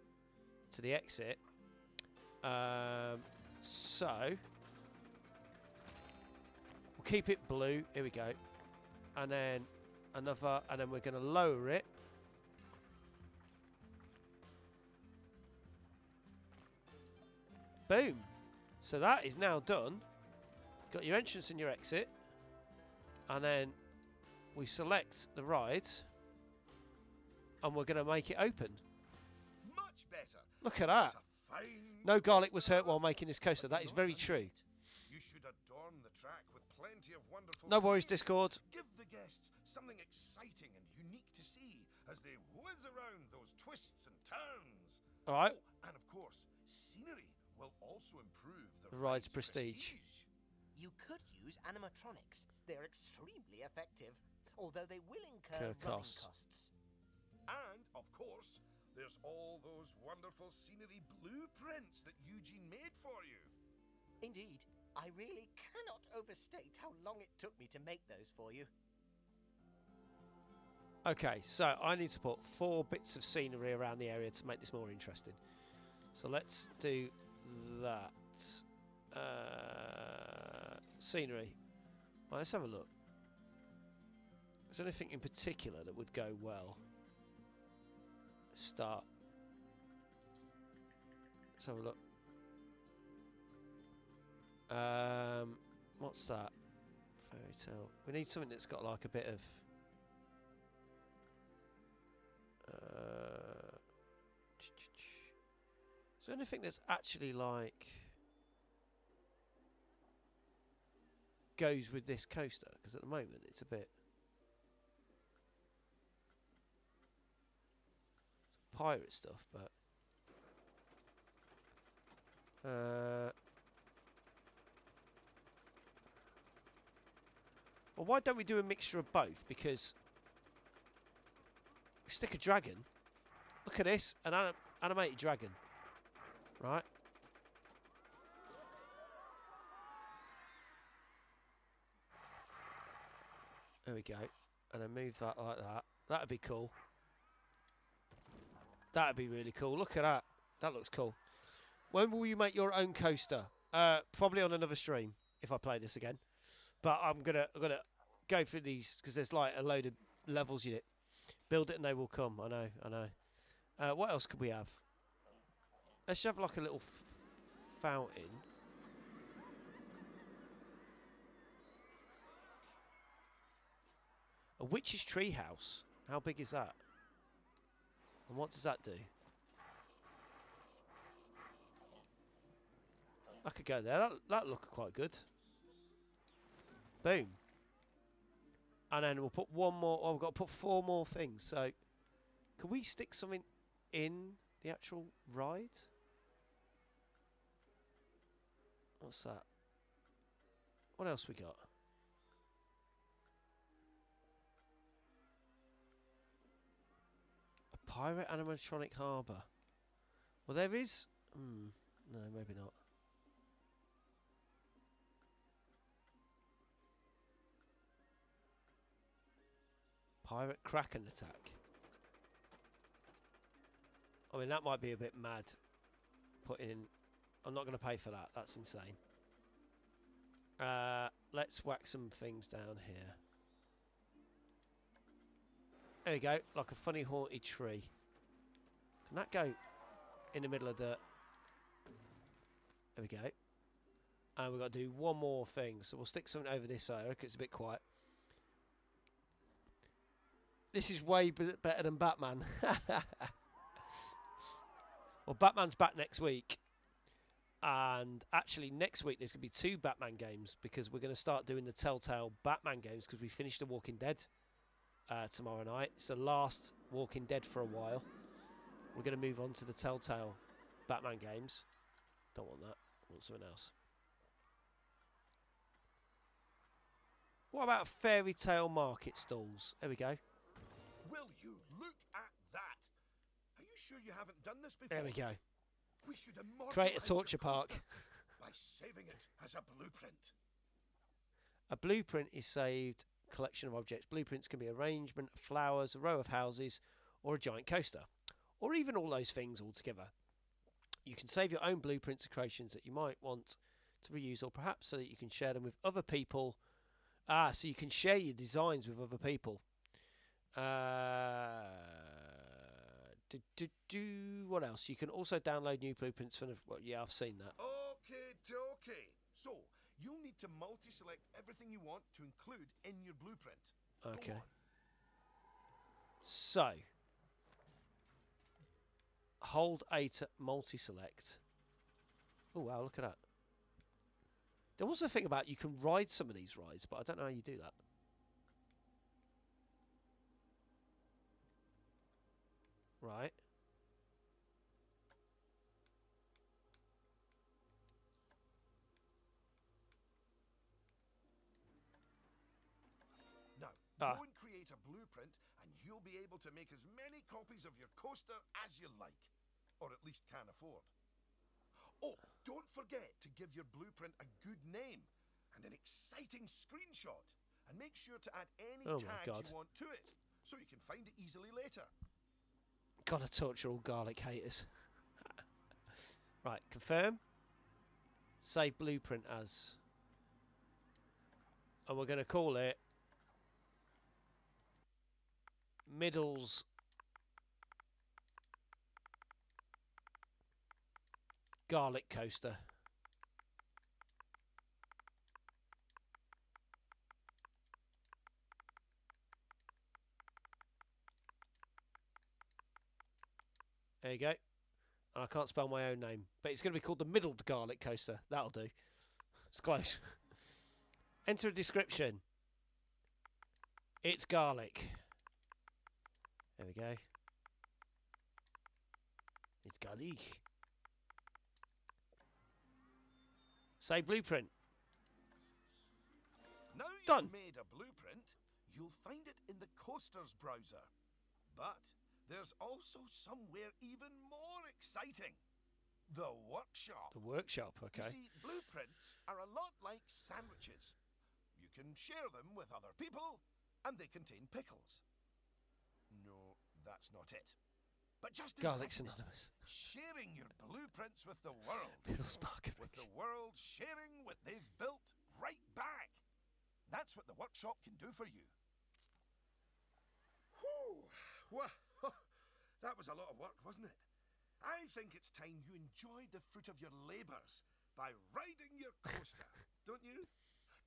to the exit. Um, so. We'll keep it blue. Here we go. And then... Another, and then we're going to lower it. Boom. So that is now done. Got your entrance and your exit. And then we select the ride. And we're going to make it open. Much better. Look at that. No garlic was hurt while making this coaster. That is very true. You should adorn the track with plenty of wonderful... No worries, Discord. Give the guests something exciting and unique to see as they whiz around those twists and turns. All right. Oh, and of course, scenery will also improve the, the ride's prestige. prestige. You could use animatronics. They're extremely effective, although they will incur costs. costs. And, of course, there's all those wonderful scenery blueprints that Eugene made for you. Indeed. I really cannot overstate how long it took me to make those for you. Okay, so I need to put four bits of scenery around the area to make this more interesting. So let's do that. Uh, scenery. Right, let's have a look. Is there anything in particular that would go well? Let's start. Let's have a look. Um, what's that? Fairy tale. We need something that's got like a bit of uh, ch -ch -ch. Is there anything that's actually like goes with this coaster? Because at the moment it's a bit pirate stuff, but uh well, why don't we do a mixture of both? Because we stick a dragon. Look at this, an anim animated dragon. Right? There we go. And I move that like that. That'd be cool. That'd be really cool. Look at that. That looks cool. When will you make your own coaster? Uh, probably on another stream, if I play this again. But I'm gonna I'm gonna go through these because there's like a load of levels you build it and they will come. I know, I know. Uh, what else could we have? Let's have like a little f fountain. A witch's treehouse. How big is that? And what does that do? I could go there. That that look quite good. Boom. And then we'll put one more. Oh, we've got to put four more things. So, can we stick something in the actual ride? What's that? What else we got? A pirate animatronic harbour. Well, there is... Hmm. No, maybe not. Pirate Kraken attack. I mean, that might be a bit mad. Putting in... I'm not going to pay for that. That's insane. Uh, let's whack some things down here. There we go. Like a funny, haunted tree. Can that go in the middle of the... There we go. And we've got to do one more thing. So we'll stick something over this area because it's a bit quiet. This is way better than Batman. Well, Batman's back next week. And actually, next week, there's going to be two Batman games because we're going to start doing the Telltale Batman games because we finished The Walking Dead uh, tomorrow night. It's the last Walking Dead for a while. We're going to move on to the Telltale Batman games. Don't want that. I want something else. What about fairy tale market stalls? There we go. Will you look at that? Are you sure you haven't done this before? There we go. We should create a torture park by saving it as a blueprint. A blueprint is saved collection of objects. Blueprints can be arrangement of flowers, a row of houses, or a giant coaster, or even all those things all together. You can save your own blueprints or creations that you might want to reuse, or perhaps so that you can share them with other people. Ah, so you can share your designs with other people. Uh, do, do, do, what else? You can also download new blueprints from the... Well, yeah, I've seen that. Okay, okay. So, you'll need to multi-select everything you want to include in your blueprint. Okay. So... Hold A to multi-select. Oh, wow, look at that. There was a thing about you can ride some of these rides, but I don't know how you do that. Right. Now, ah. Go and create a blueprint, and you'll be able to make as many copies of your coaster as you like. Or at least can afford. Oh, don't forget to give your blueprint a good name and an exciting screenshot. And make sure to add any oh tags you want to it, so you can find it easily later. Gotta torture all garlic haters. Right, confirm. Save blueprint as. And we're going to call it Middle's Garlic Coaster. There you go. And I can't spell my own name. But it's going to be called the Middled Garlic Coaster. That'll do. It's close. Enter a description. It's garlic. There we go. It's garlic. Say blueprint. Now you've Done. made a blueprint, you'll find it in the coasters browser. But... there's also somewhere even more exciting. The workshop. The workshop, okay. You see, blueprints are a lot like sandwiches. You can share them with other people, and they contain pickles. No, that's not it. But just Garlic's Anonymous. Sharing your blueprints with the world. With the world sharing what they've built right back. That's what the workshop can do for you. Whew. Wow. That was a lot of work, wasn't it? I think it's time you enjoyed the fruit of your labours by riding your coaster, don't you?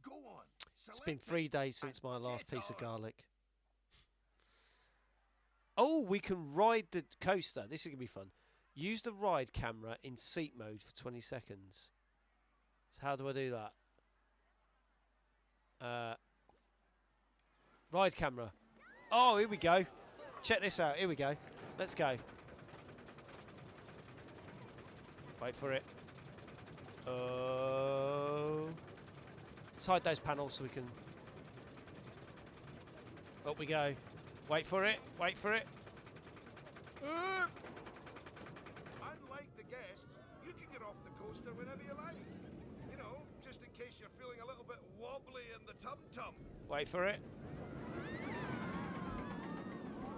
Go on. It's been three days since my last piece on. of garlic. Oh, we can ride the coaster. This is going to be fun. Use the ride camera in seat mode for twenty seconds. So how do I do that? Uh, ride camera. Oh, here we go. Check this out. Here we go. Let's go. Wait for it. Oh. Let's hide those panels so we can... Up we go. Wait for it. Wait for it. Uh. Unlike the guests, you can get off the coaster whenever you like. You know, just in case you're feeling a little bit wobbly in the tum-tum. Wait for it.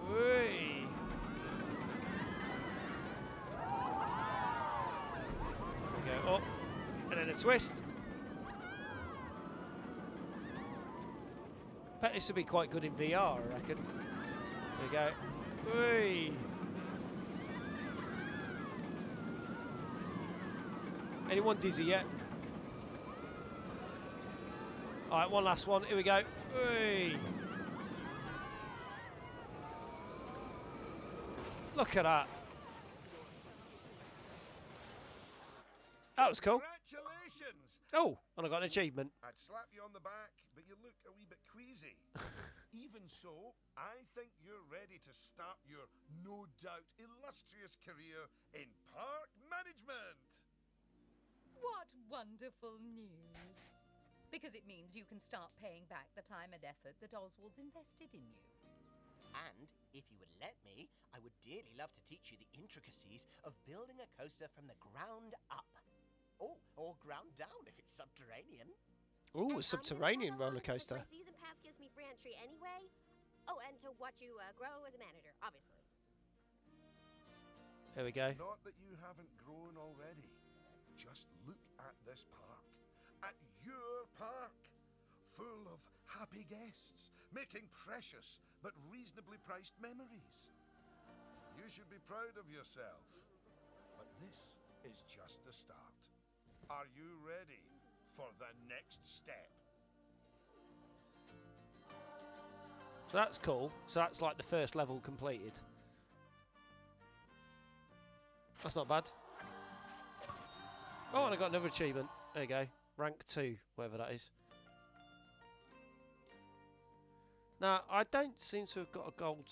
Whee! We go up, and then a twist. I bet this would be quite good in V R, I reckon. There we go. Whee! Anyone dizzy yet? Alright, one last one. Here we go. Whee! Look at that. That was cool. Congratulations. Oh, and I got an achievement. I'd slap you on the back, but you look a wee bit queasy. Even so, I think you're ready to start your no doubt illustrious career in park management. What wonderful news. Because it means you can start paying back the time and effort that Oswald's invested in you. And, if you would let me, I would dearly love to teach you the intricacies of building a coaster from the ground up. Oh, or ground down if it's subterranean. Ooh, a subterranean roller coaster. My season pass gives me free entry anyway. Oh, and to watch you uh, grow as a manager, obviously. There we go. Not that you haven't grown already. Just look at this park. At your park. Full of happy guests, making precious but reasonably priced memories. You should be proud of yourself. But this is just the start. Are you ready for the next step? So that's cool. So that's like the first level completed. That's not bad. Oh, and I got another achievement. There you go. Rank two, whatever that is. Now, I don't seem to have got a gold...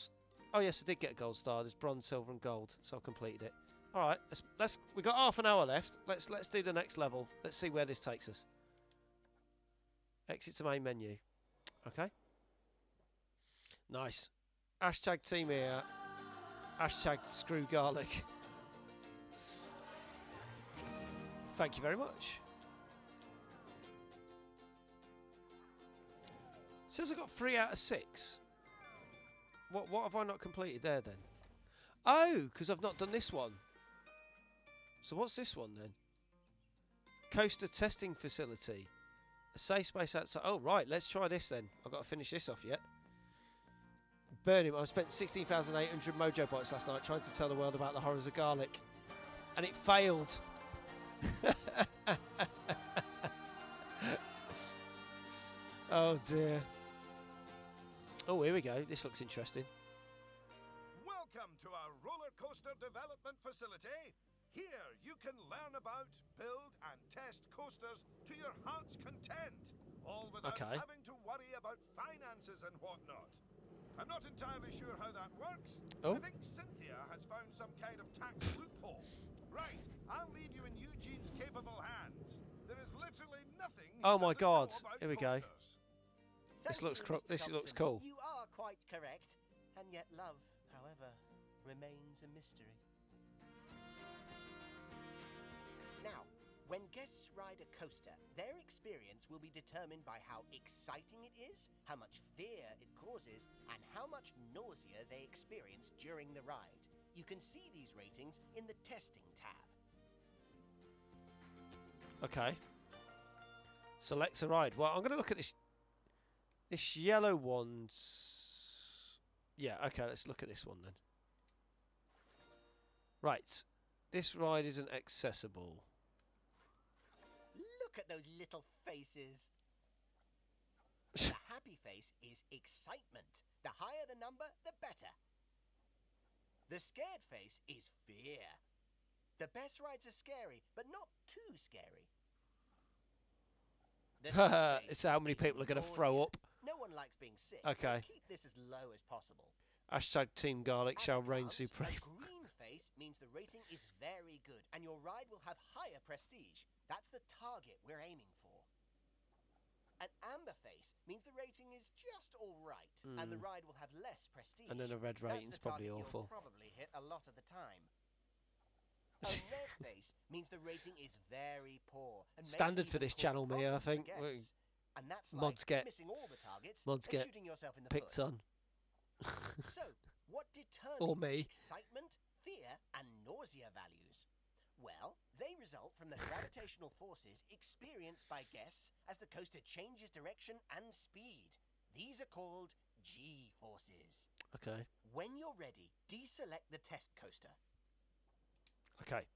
Oh, yes, I did get a gold star. There's bronze, silver and gold, so I completed it. All right, let's... let's we've got half an hour left. Let's let's do the next level. Let's see where this takes us. Exit to main menu. Okay. Nice. Hashtag team here. Hashtag screw garlic. Thank you very much. Says I got three out of six. What what have I not completed there then? Oh, because I've not done this one. So what's this one then? Coaster testing facility. A safe space outside. Oh right, let's try this then. I've got to finish this off yet. Burn him. I spent sixteen thousand eight hundred mojo bites last night trying to tell the world about the horrors of garlic. And it failed. Oh dear. Oh, here we go. This looks interesting. Welcome to our roller coaster development facility. Here you can learn about, build and test coasters to your heart's content. All without okay. having to worry about finances and whatnot. I'm not entirely sure how that works. Oh. I think Cynthia has found some kind of tax loophole. Right, I'll leave you in Eugene's capable hands. There is literally nothing he oh my God, here we go. Coasters. This looks cro this Thompson. looks cool. You are quite correct, and yet love, however, remains a mystery. Now, when guests ride a coaster, their experience will be determined by how exciting it is, how much fear it causes, and how much nausea they experience during the ride. You can see these ratings in the testing tab. Okay. Select a ride. Well, I'm going to look at this. This yellow one's... Yeah, okay, let's look at this one then. Right. This ride isn't accessible. Look at those little faces. The happy face is excitement. The higher the number, the better. The scared face is fear. The best rides are scary, but not too scary. It's how many people are going to throw up. No one likes being sick. Okay. So keep this as low as possible. Hashtag Team Garlic as shall reign comes, supreme. A green face means the rating is very good, and your ride will have higher prestige. That's the target we're aiming for. An amber face means the rating is just all right, mm. and the ride will have less prestige. And then a red rating's That's the probably awful. Probably hit a lot of the time. A red face means the rating is very poor. And Standard for this channel, Mia, I think. Forgets. And that's mods like get missing all the targets mods and get shooting yourself in the picked foot. on. So, what determines or me. excitement, fear, and nausea values? Well, they result from the gravitational forces experienced by guests as the coaster changes direction and speed. These are called G-forces. Okay. When you're ready, deselect the test coaster. Okay.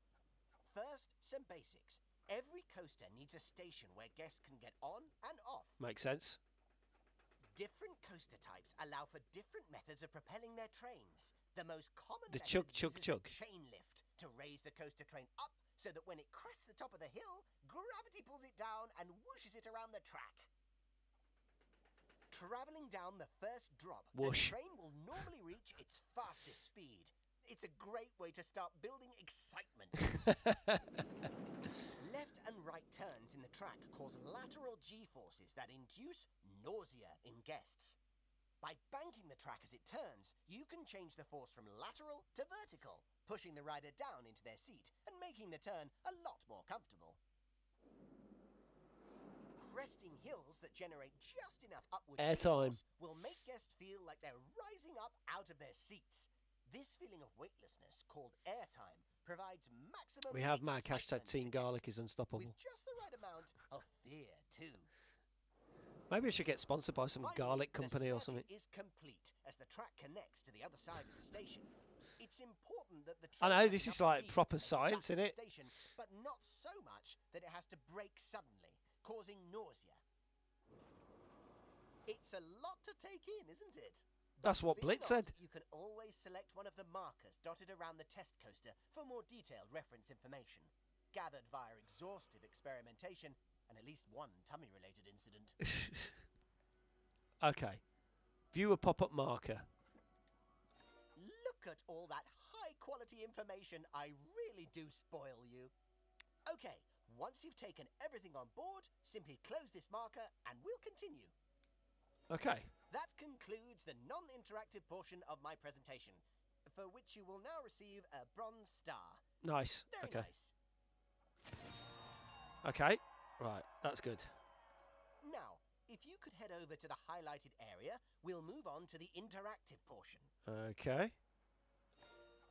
First, some basics. Every coaster needs a station where guests can get on and off. Makes sense. Different coaster types allow for different methods of propelling their trains. The most common the chug, chug, chug. chain lift to raise the coaster train up so that when it crests the top of the hill, gravity pulls it down and whooshes it around the track. Travelling down the first drop, Whoosh. the train will normally reach its fastest speed. It's a great way to start building excitement. Left and right turns in the track cause lateral G-forces that induce nausea in guests. By banking the track as it turns, you can change the force from lateral to vertical, pushing the rider down into their seat and making the turn a lot more comfortable. Cresting hills that generate just enough upward force will make guests feel like they're rising up out of their seats. This feeling of weightlessness, called airtime, provides maximum. We have Mac, hashtag Team Garlic is unstoppable. With just the right amount of fear, too. Maybe we should get sponsored by some Finally, garlic company the or something. Is complete as the track connects to the other side of the station. It's important that the track I know this is like proper science, isn't it? Station, but not so much that it has to break suddenly, causing nausea. It's a lot to take in, isn't it? That's what Blitz said. You can always select one of the markers dotted around the test coaster for more detailed reference information, gathered via exhaustive experimentation and at least one tummy-related incident. Okay. View a pop-up marker. Look at all that high-quality information. I really do spoil you. Okay, once you've taken everything on board, simply close this marker and we'll continue. Okay. That concludes the non-interactive portion of my presentation, for which you will now receive a bronze star. Nice. Very okay. nice. Okay. Right. That's good. Now, if you could head over to the highlighted area, we'll move on to the interactive portion. Okay.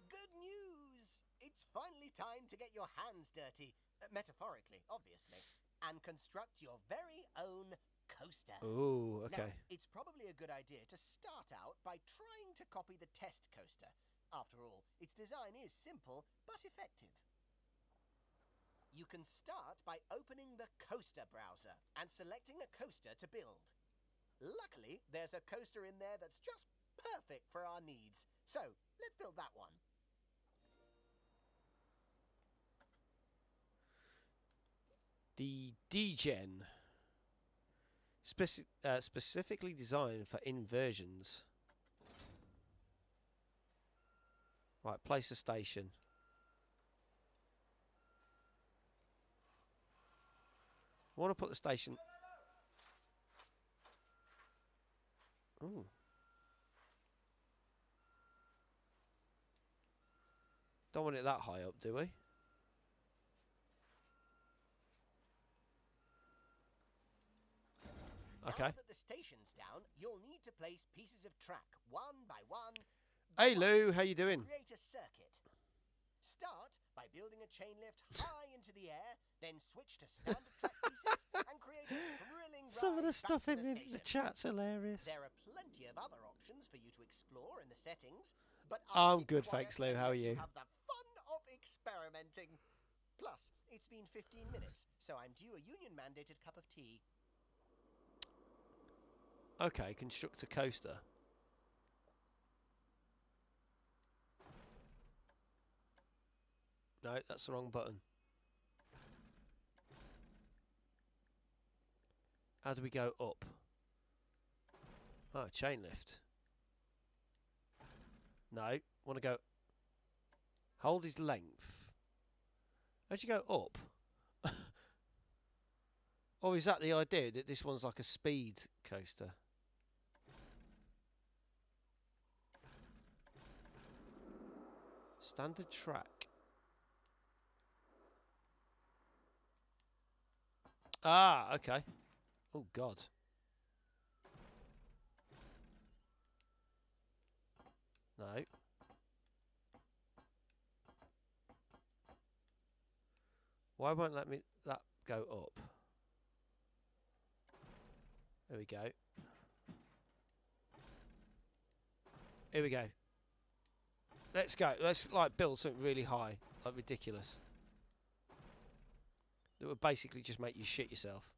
Good news! It's finally time to get your hands dirty, metaphorically, obviously, and construct your very own coaster. Ooh, okay. Now, it's probably a good idea to start out by trying to copy the test coaster. After all, its design is simple but effective. You can start by opening the coaster browser and selecting a coaster to build. Luckily, there's a coaster in there that's just perfect for our needs. So, let's build that one. The D-Gen. Speci uh, specifically designed for inversions. Right, place a station. I want to put the station. Ooh. Don't want it that high up, do we? Okay. Now that the station's down, you'll need to place pieces of track one by one. Hey Lou, how you doing? Create a circuit. Start by building a chain lift high into the air, then switch to standard track pieces and create a thrilling ride. Some of the stuff in the, the chat's hilarious. There are plenty of other options for you to explore in the settings, but I'm good, thanks Lou. How are you? Have the fun of experimenting. Plus, it's been fifteen minutes, so I'm due a union-mandated cup of tea. Okay, construct a coaster. No, that's the wrong button. How do we go up? Oh, chain lift. No, want to go... Hold his length. How'd you go up? Or is that the idea, that this one's like a speed coaster? Standard track. Ah, okay. Oh, God. No. Why won't let me that go up? There we go. Here we go. Let's go. Let's like build something really high, like ridiculous. That would basically just make you shit yourself.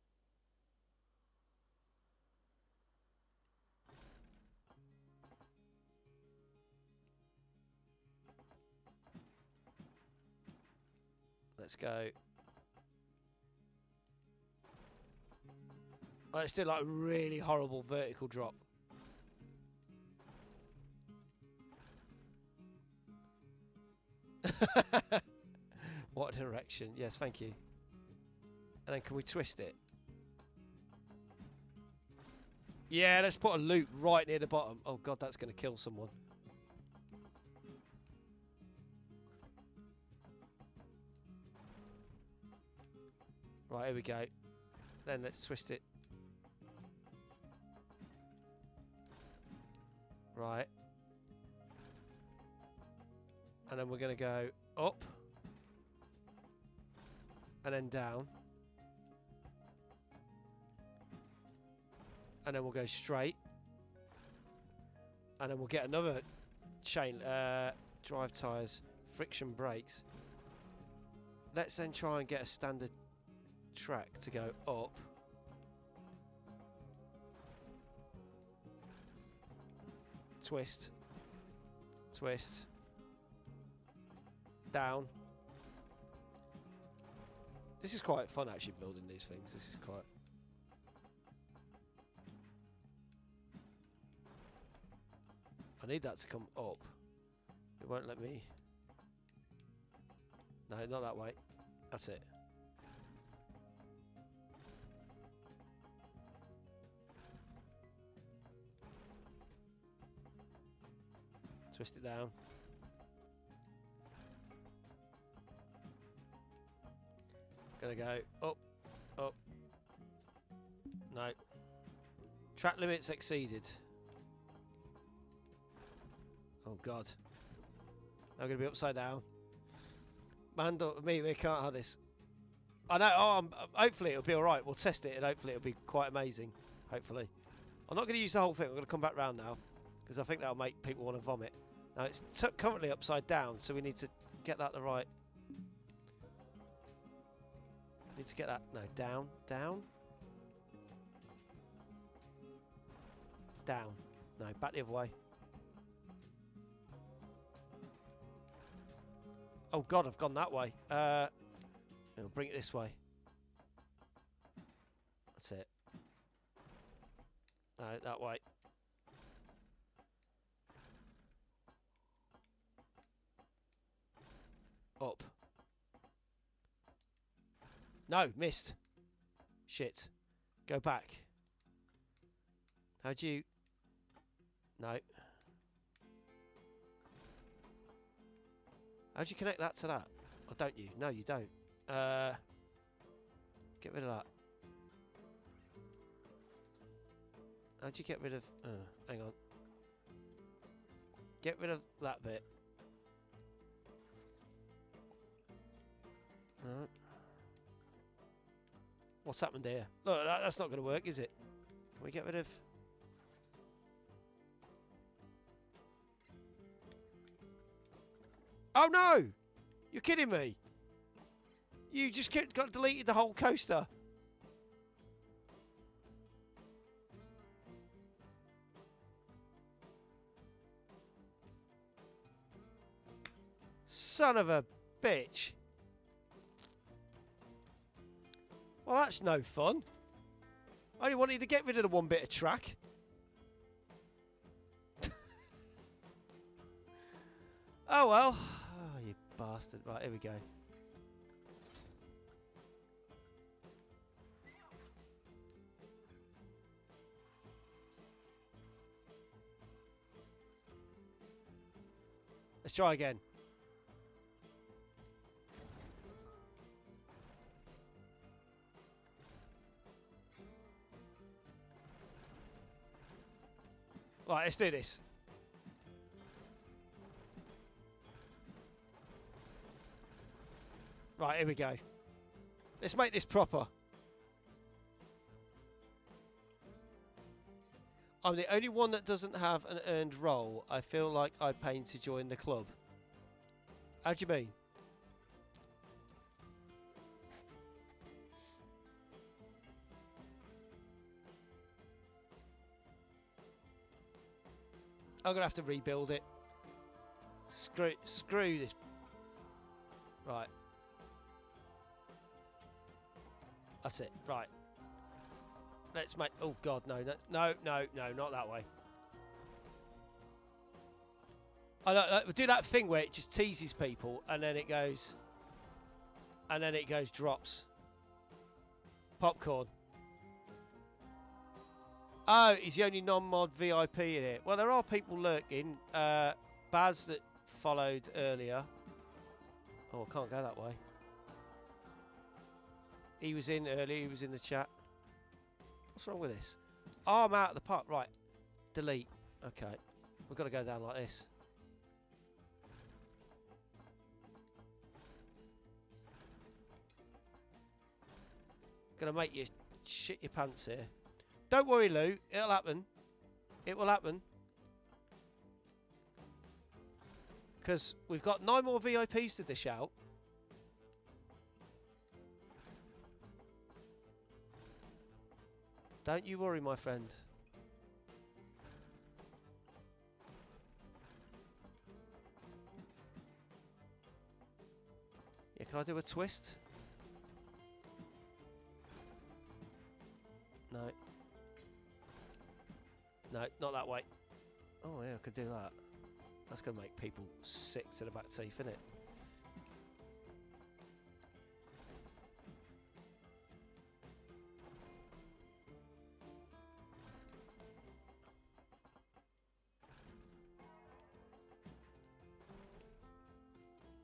Let's go. Let's do like a really horrible vertical drop. What direction? Yes, thank you. And then can we twist it? Yeah, let's put a loop right near the bottom. Oh God, that's going to kill someone. Right, here we go. Then let's twist it. Right. And then we're going to go up. And then down. And then we'll go straight. And then we'll get another chain, uh, drive tyres, friction brakes. Let's then try and get a standard track to go up. Twist. Twist. Down. This is quite fun actually building these things. This is quite... I need that to come up. It won't let me. No, not that way. That's it. Twist it down. Gonna go up, up. No. Track limits exceeded. Oh God. I'm gonna be upside down. Man, me, we can't have this. I know. Oh, I'm, hopefully it'll be all right. We'll test it, and hopefully it'll be quite amazing. Hopefully. I'm not gonna use the whole thing. I'm gonna come back round now because I think that'll make people want to vomit. Now it's t currently upside down, so we need to get that the right. Need to get that no down, down, down. No, back the other way. Oh God, I've gone that way. Uh, we'll bring it this way. That's it. No, that way. Up. No, missed. Shit. Go back. How do you... No. How do you connect that to that? Or don't you? No, you don't. Uh, get rid of that. How do you get rid of... Uh, hang on. Get rid of that bit. Alright. What's happened here? Look, that, that's not going to work, is it? Can we get rid of... Oh no! You're kidding me! You just got deleted the whole coaster! Son of a bitch! Well, that's no fun. I only wanted to get rid of the one bit of track. Oh well. Oh, you bastard. Right, here we go. Let's try again. Right, let's do this. Right, here we go. Let's make this proper. I'm the only one that doesn't have an earned role. I feel like I paid to join the club. How do you mean? I'm going to have to rebuild it. Screw, screw this. Right. That's it. Right. Let's make... Oh, God, no. That's, no, no, no. Not that way. I know, like, we do that thing where it just teases people and then it goes... And then it goes drops. Popcorn. Oh, he's the only non-mod V I P in it. Well, there are people lurking. Uh, Baz that followed earlier. Oh, I can't go that way. He was in earlier. He was in the chat. What's wrong with this? Oh, I'm out of the park. Right. Delete. Okay. We've got to go down like this. Going to make you shit your pants here. Don't worry, Lou. It'll happen. It will happen. Because we've got nine more V I Ps to dish out. Don't you worry, my friend. Yeah, can I do a twist? No. No, not that way. Oh, yeah, I could do that. That's going to make people sick to the back teeth, isn't it?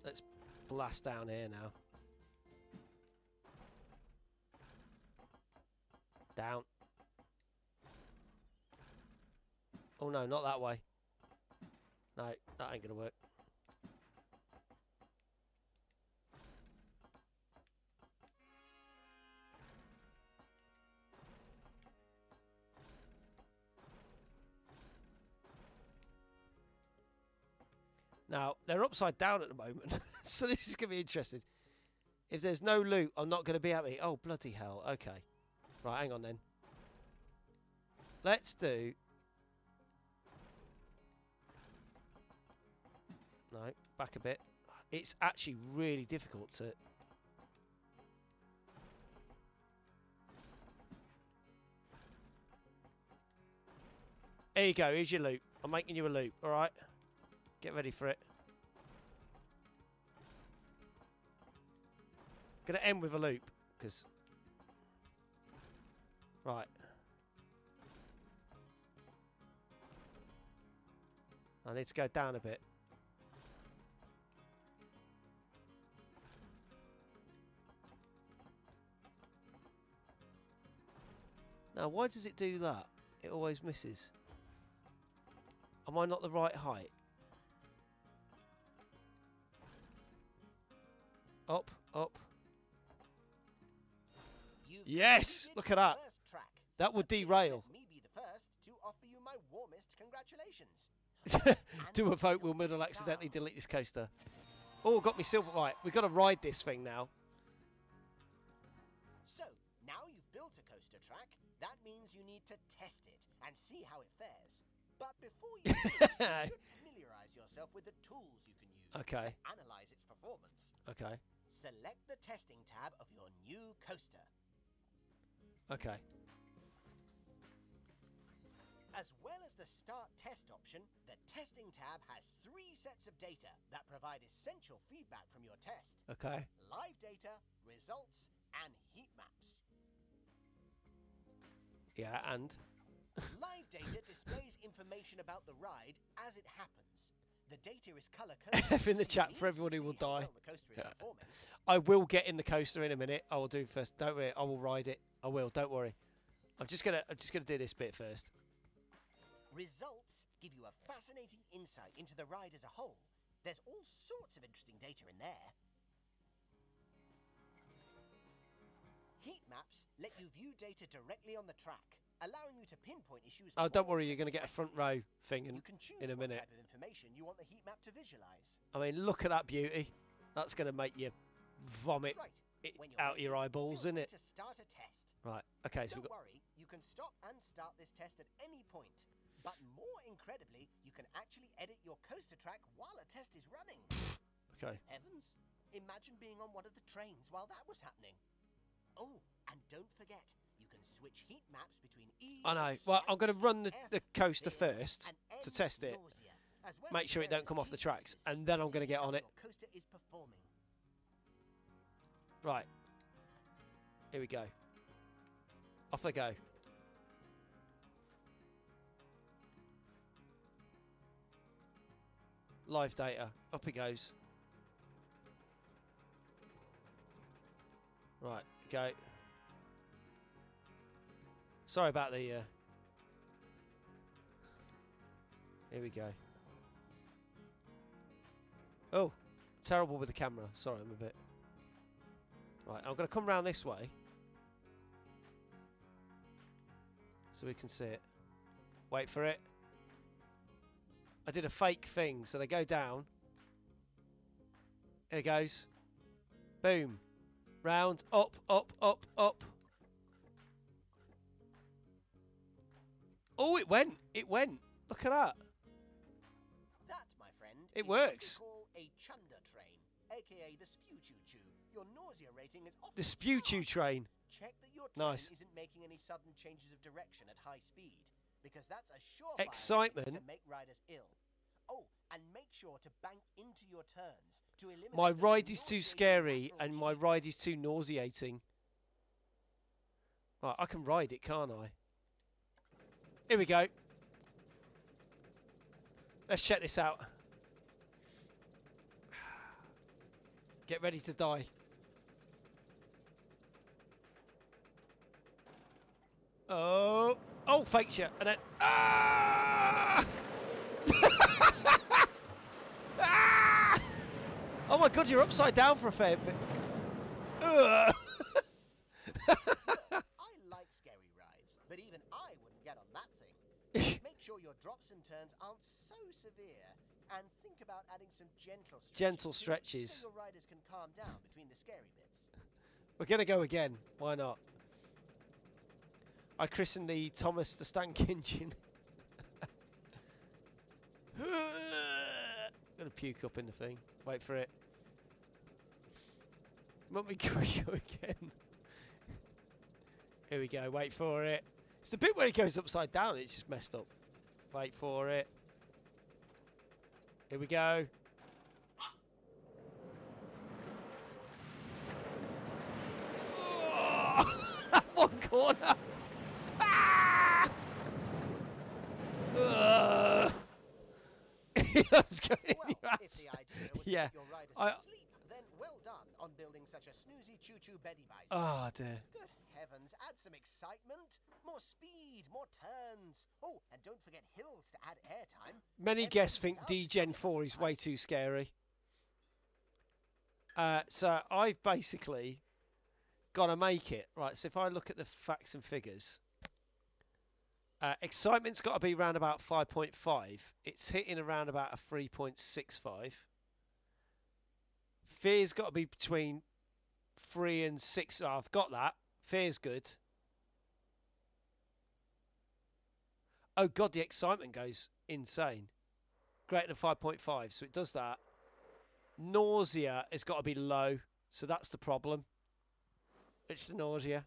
Let's blast down here now. Down. Oh no, not that way. No, that ain't gonna work. Now, they're upside down at the moment, so this is gonna be interesting. If there's no loot, I'm not gonna be happy. Oh, bloody hell, okay. Right, hang on then. Let's do... No, back a bit. It's actually really difficult to... There you go, here's your loop. I'm making you a loop, alright? Get ready for it. Gonna end with a loop, because... Right. I need to go down a bit. Now, why does it do that? It always misses. Am I not the right height? Up, up. You've yes! Look at that. Track. That would derail. Let me be the first to offer you my warmest congratulations. Do a vote, Will Middle accidentally delete this coaster. Oh, got me silver. Right, we've got to ride this thing now. So, now you've built a coaster track. That means you need to test it and see how it fares. But before you, do, you should familiarise yourself with the tools you can use okay. to analyse its performance. Okay. Select the testing tab of your new coaster. Okay. As well as the Start Test option, the testing tab has three sets of data that provide essential feedback from your test. Okay. Live data, results, and heat maps. Yeah, and... Live data displays information about the ride as it happens. The data is color coded. F in the chat for everyone who will die. Yeah. I will get in the coaster in a minute. I will do first. Don't worry. I will ride it. I will. Don't worry. I'm just gonna. I'm just gonna do this bit first. Results give you a fascinating insight into the ride as a whole. There's all sorts of interesting data in there. Heat maps let you view data directly on the track, allowing you to pinpoint issues. Oh, don't worry, you're going to get a front row thing in, you can choose in a minute. What type of information you want the heat map to visualize. I mean, look at that beauty. That's going to make you vomit right. it out of your eyeballs, isn't it? To start a test. Right. Okay. So don't we've got worry, you can stop and start this test at any point. But more incredibly, you can actually edit your coaster track while a test is running. Okay. Heavens, imagine being on one of the trains while that was happening. Oh, and don't forget, you can switch heat maps between E. I know. Well, I'm going to run the, the coaster first to test it, make sure it don't come off the tracks, and then I'm going to get on it. Right. Here we go. Off I go. Live data. Up it goes. Right. Go. Sorry about the... Uh... Here we go. Oh. Terrible with the camera. Sorry, I'm a bit... Right. I'm going to come round this way. So we can see it. Wait for it. I did a fake thing, so they go down. There it goes. Boom. Round, up, up, up, up. Oh, it went. It went. Look at that. That, my friend, it works. What we call a chunder train, aka the spew choo choo. Your nausea rating is off the spew choo train. Check that your train nice. isn't making any sudden changes of direction at high speed, because that's a sure excitement way to make riders ill. Oh, and make sure to bank into your turns to eliminate. My ride is too scary and my ride is too nauseating. Right, I can ride it, can't I? Here we go. Let's check this out. Get ready to die. Oh, oh, fakes you, and then ah! ah! Oh my God, you're upside down for a fair bit. I like scary rides, but even I wouldn't get on that thing. Make sure your drops and turns aren't so severe, and think about adding some gentle stretches. Gentle stretches. So your riders can calm down between the scary bits. We're gonna go again. Why not? I christened the Thomas the Stank Engine. I'm gonna puke up in the thing. Wait for it. Let me go again. Here we go. Wait for it. It's the bit where it goes upside down. It's just messed up. Wait for it. Here we go. Oh, one corner. Uh, well, if the idea was yeah. your riders I, to sleep, then well done on building such a snoozy choo-choo beddy bicycle. Oh dear. Good heavens, add some excitement, more speed, more turns. Oh, and don't forget hills to add airtime. Many Everything guests think D Gen four is way too scary. Uh, so I've basically got to make it. Right, so if I look at the facts and figures... Uh, excitement's got to be around about five point five. It's hitting around about a three point six five. Fear's got to be between three and six. Oh, I've got that. Fear's good. Oh, God, the excitement goes insane. Greater than five point five, so it does that. Nausea has got to be low, so that's the problem. It's the nausea.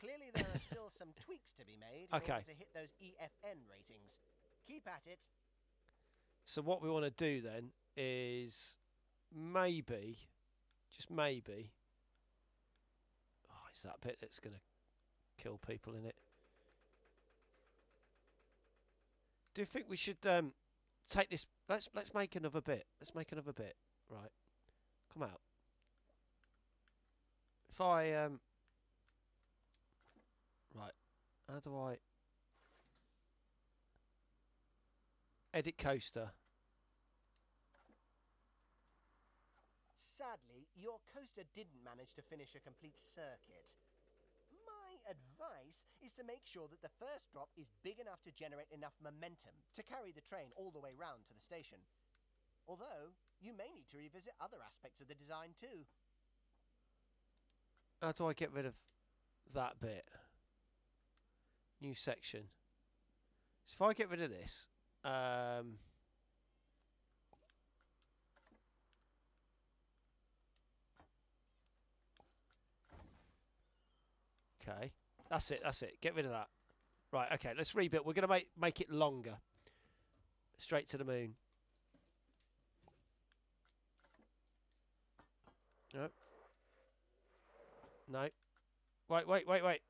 Clearly, there are still some tweaks to be made in okay. order to hit those E F N ratings. Keep at it. So what we want to do then is maybe, just maybe, oh, it's that bit that's going to kill people in it. Do you think we should um, take this? Let's let's make another bit. Let's make another bit. Right, come out. If I um, right, how do I edit coaster? Sadly, your coaster didn't manage to finish a complete circuit. My advice is to make sure that the first drop is big enough to generate enough momentum to carry the train all the way round to the station. Although, you may need to revisit other aspects of the design too. How do I get rid of that bit? New section. So if I get rid of this... Um, Okay, that's it, that's it. Get rid of that. Right, okay, let's rebuild. We're going to make, make it longer. Straight to the moon. Nope. No. Wait, wait, wait, wait.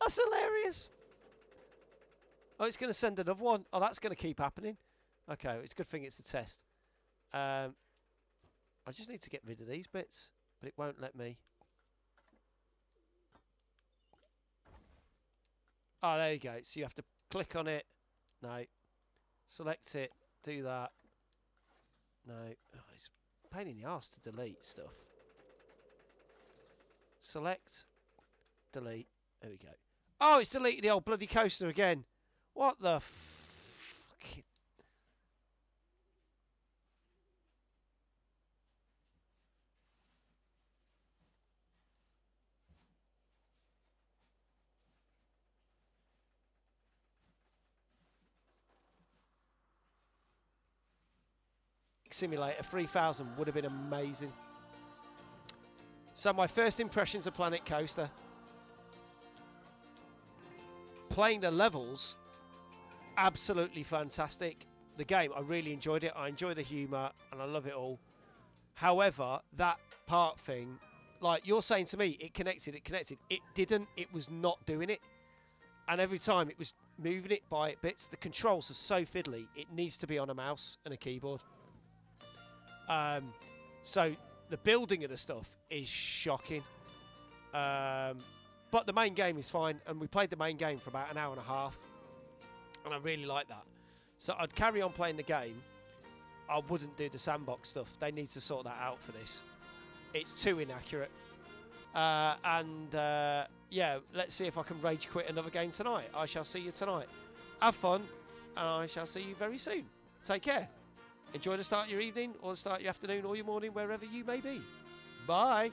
That's hilarious. Oh, it's going to send another one. Oh, that's going to keep happening. Okay, it's a good thing it's a test. Um... I just need to get rid of these bits, but it won't let me. Oh, there you go. So you have to click on it. No. Select it. Do that. No. Oh, it's a pain in the arse to delete stuff. Select. Delete. There we go. Oh, it's deleted the old bloody coaster again. What the fucking... Simulator three thousand would have been amazing. So my first impressions of Planet Coaster. Playing the levels, absolutely fantastic. The game, I really enjoyed it. I enjoy the humour and I love it all. However, that part thing, like you're saying to me, it connected, it connected. It didn't, it was not doing it. And every time it was moving it by bits. The controls are so fiddly, it needs to be on a mouse and a keyboard. Um, so the building of the stuff is shocking, um, but the main game is fine, and we played the main game for about an hour and a half, and I really like that. So I'd carry on playing the game. I wouldn't do the sandbox stuff. They need to sort that out for this. It's too inaccurate. Uh, and uh, yeah, let's see if I can rage quit another game tonight. I shall see you tonight. Have fun, and I shall see you very soon. Take care. Enjoy the start of your evening, or the start of your afternoon, or your morning, wherever you may be. Bye!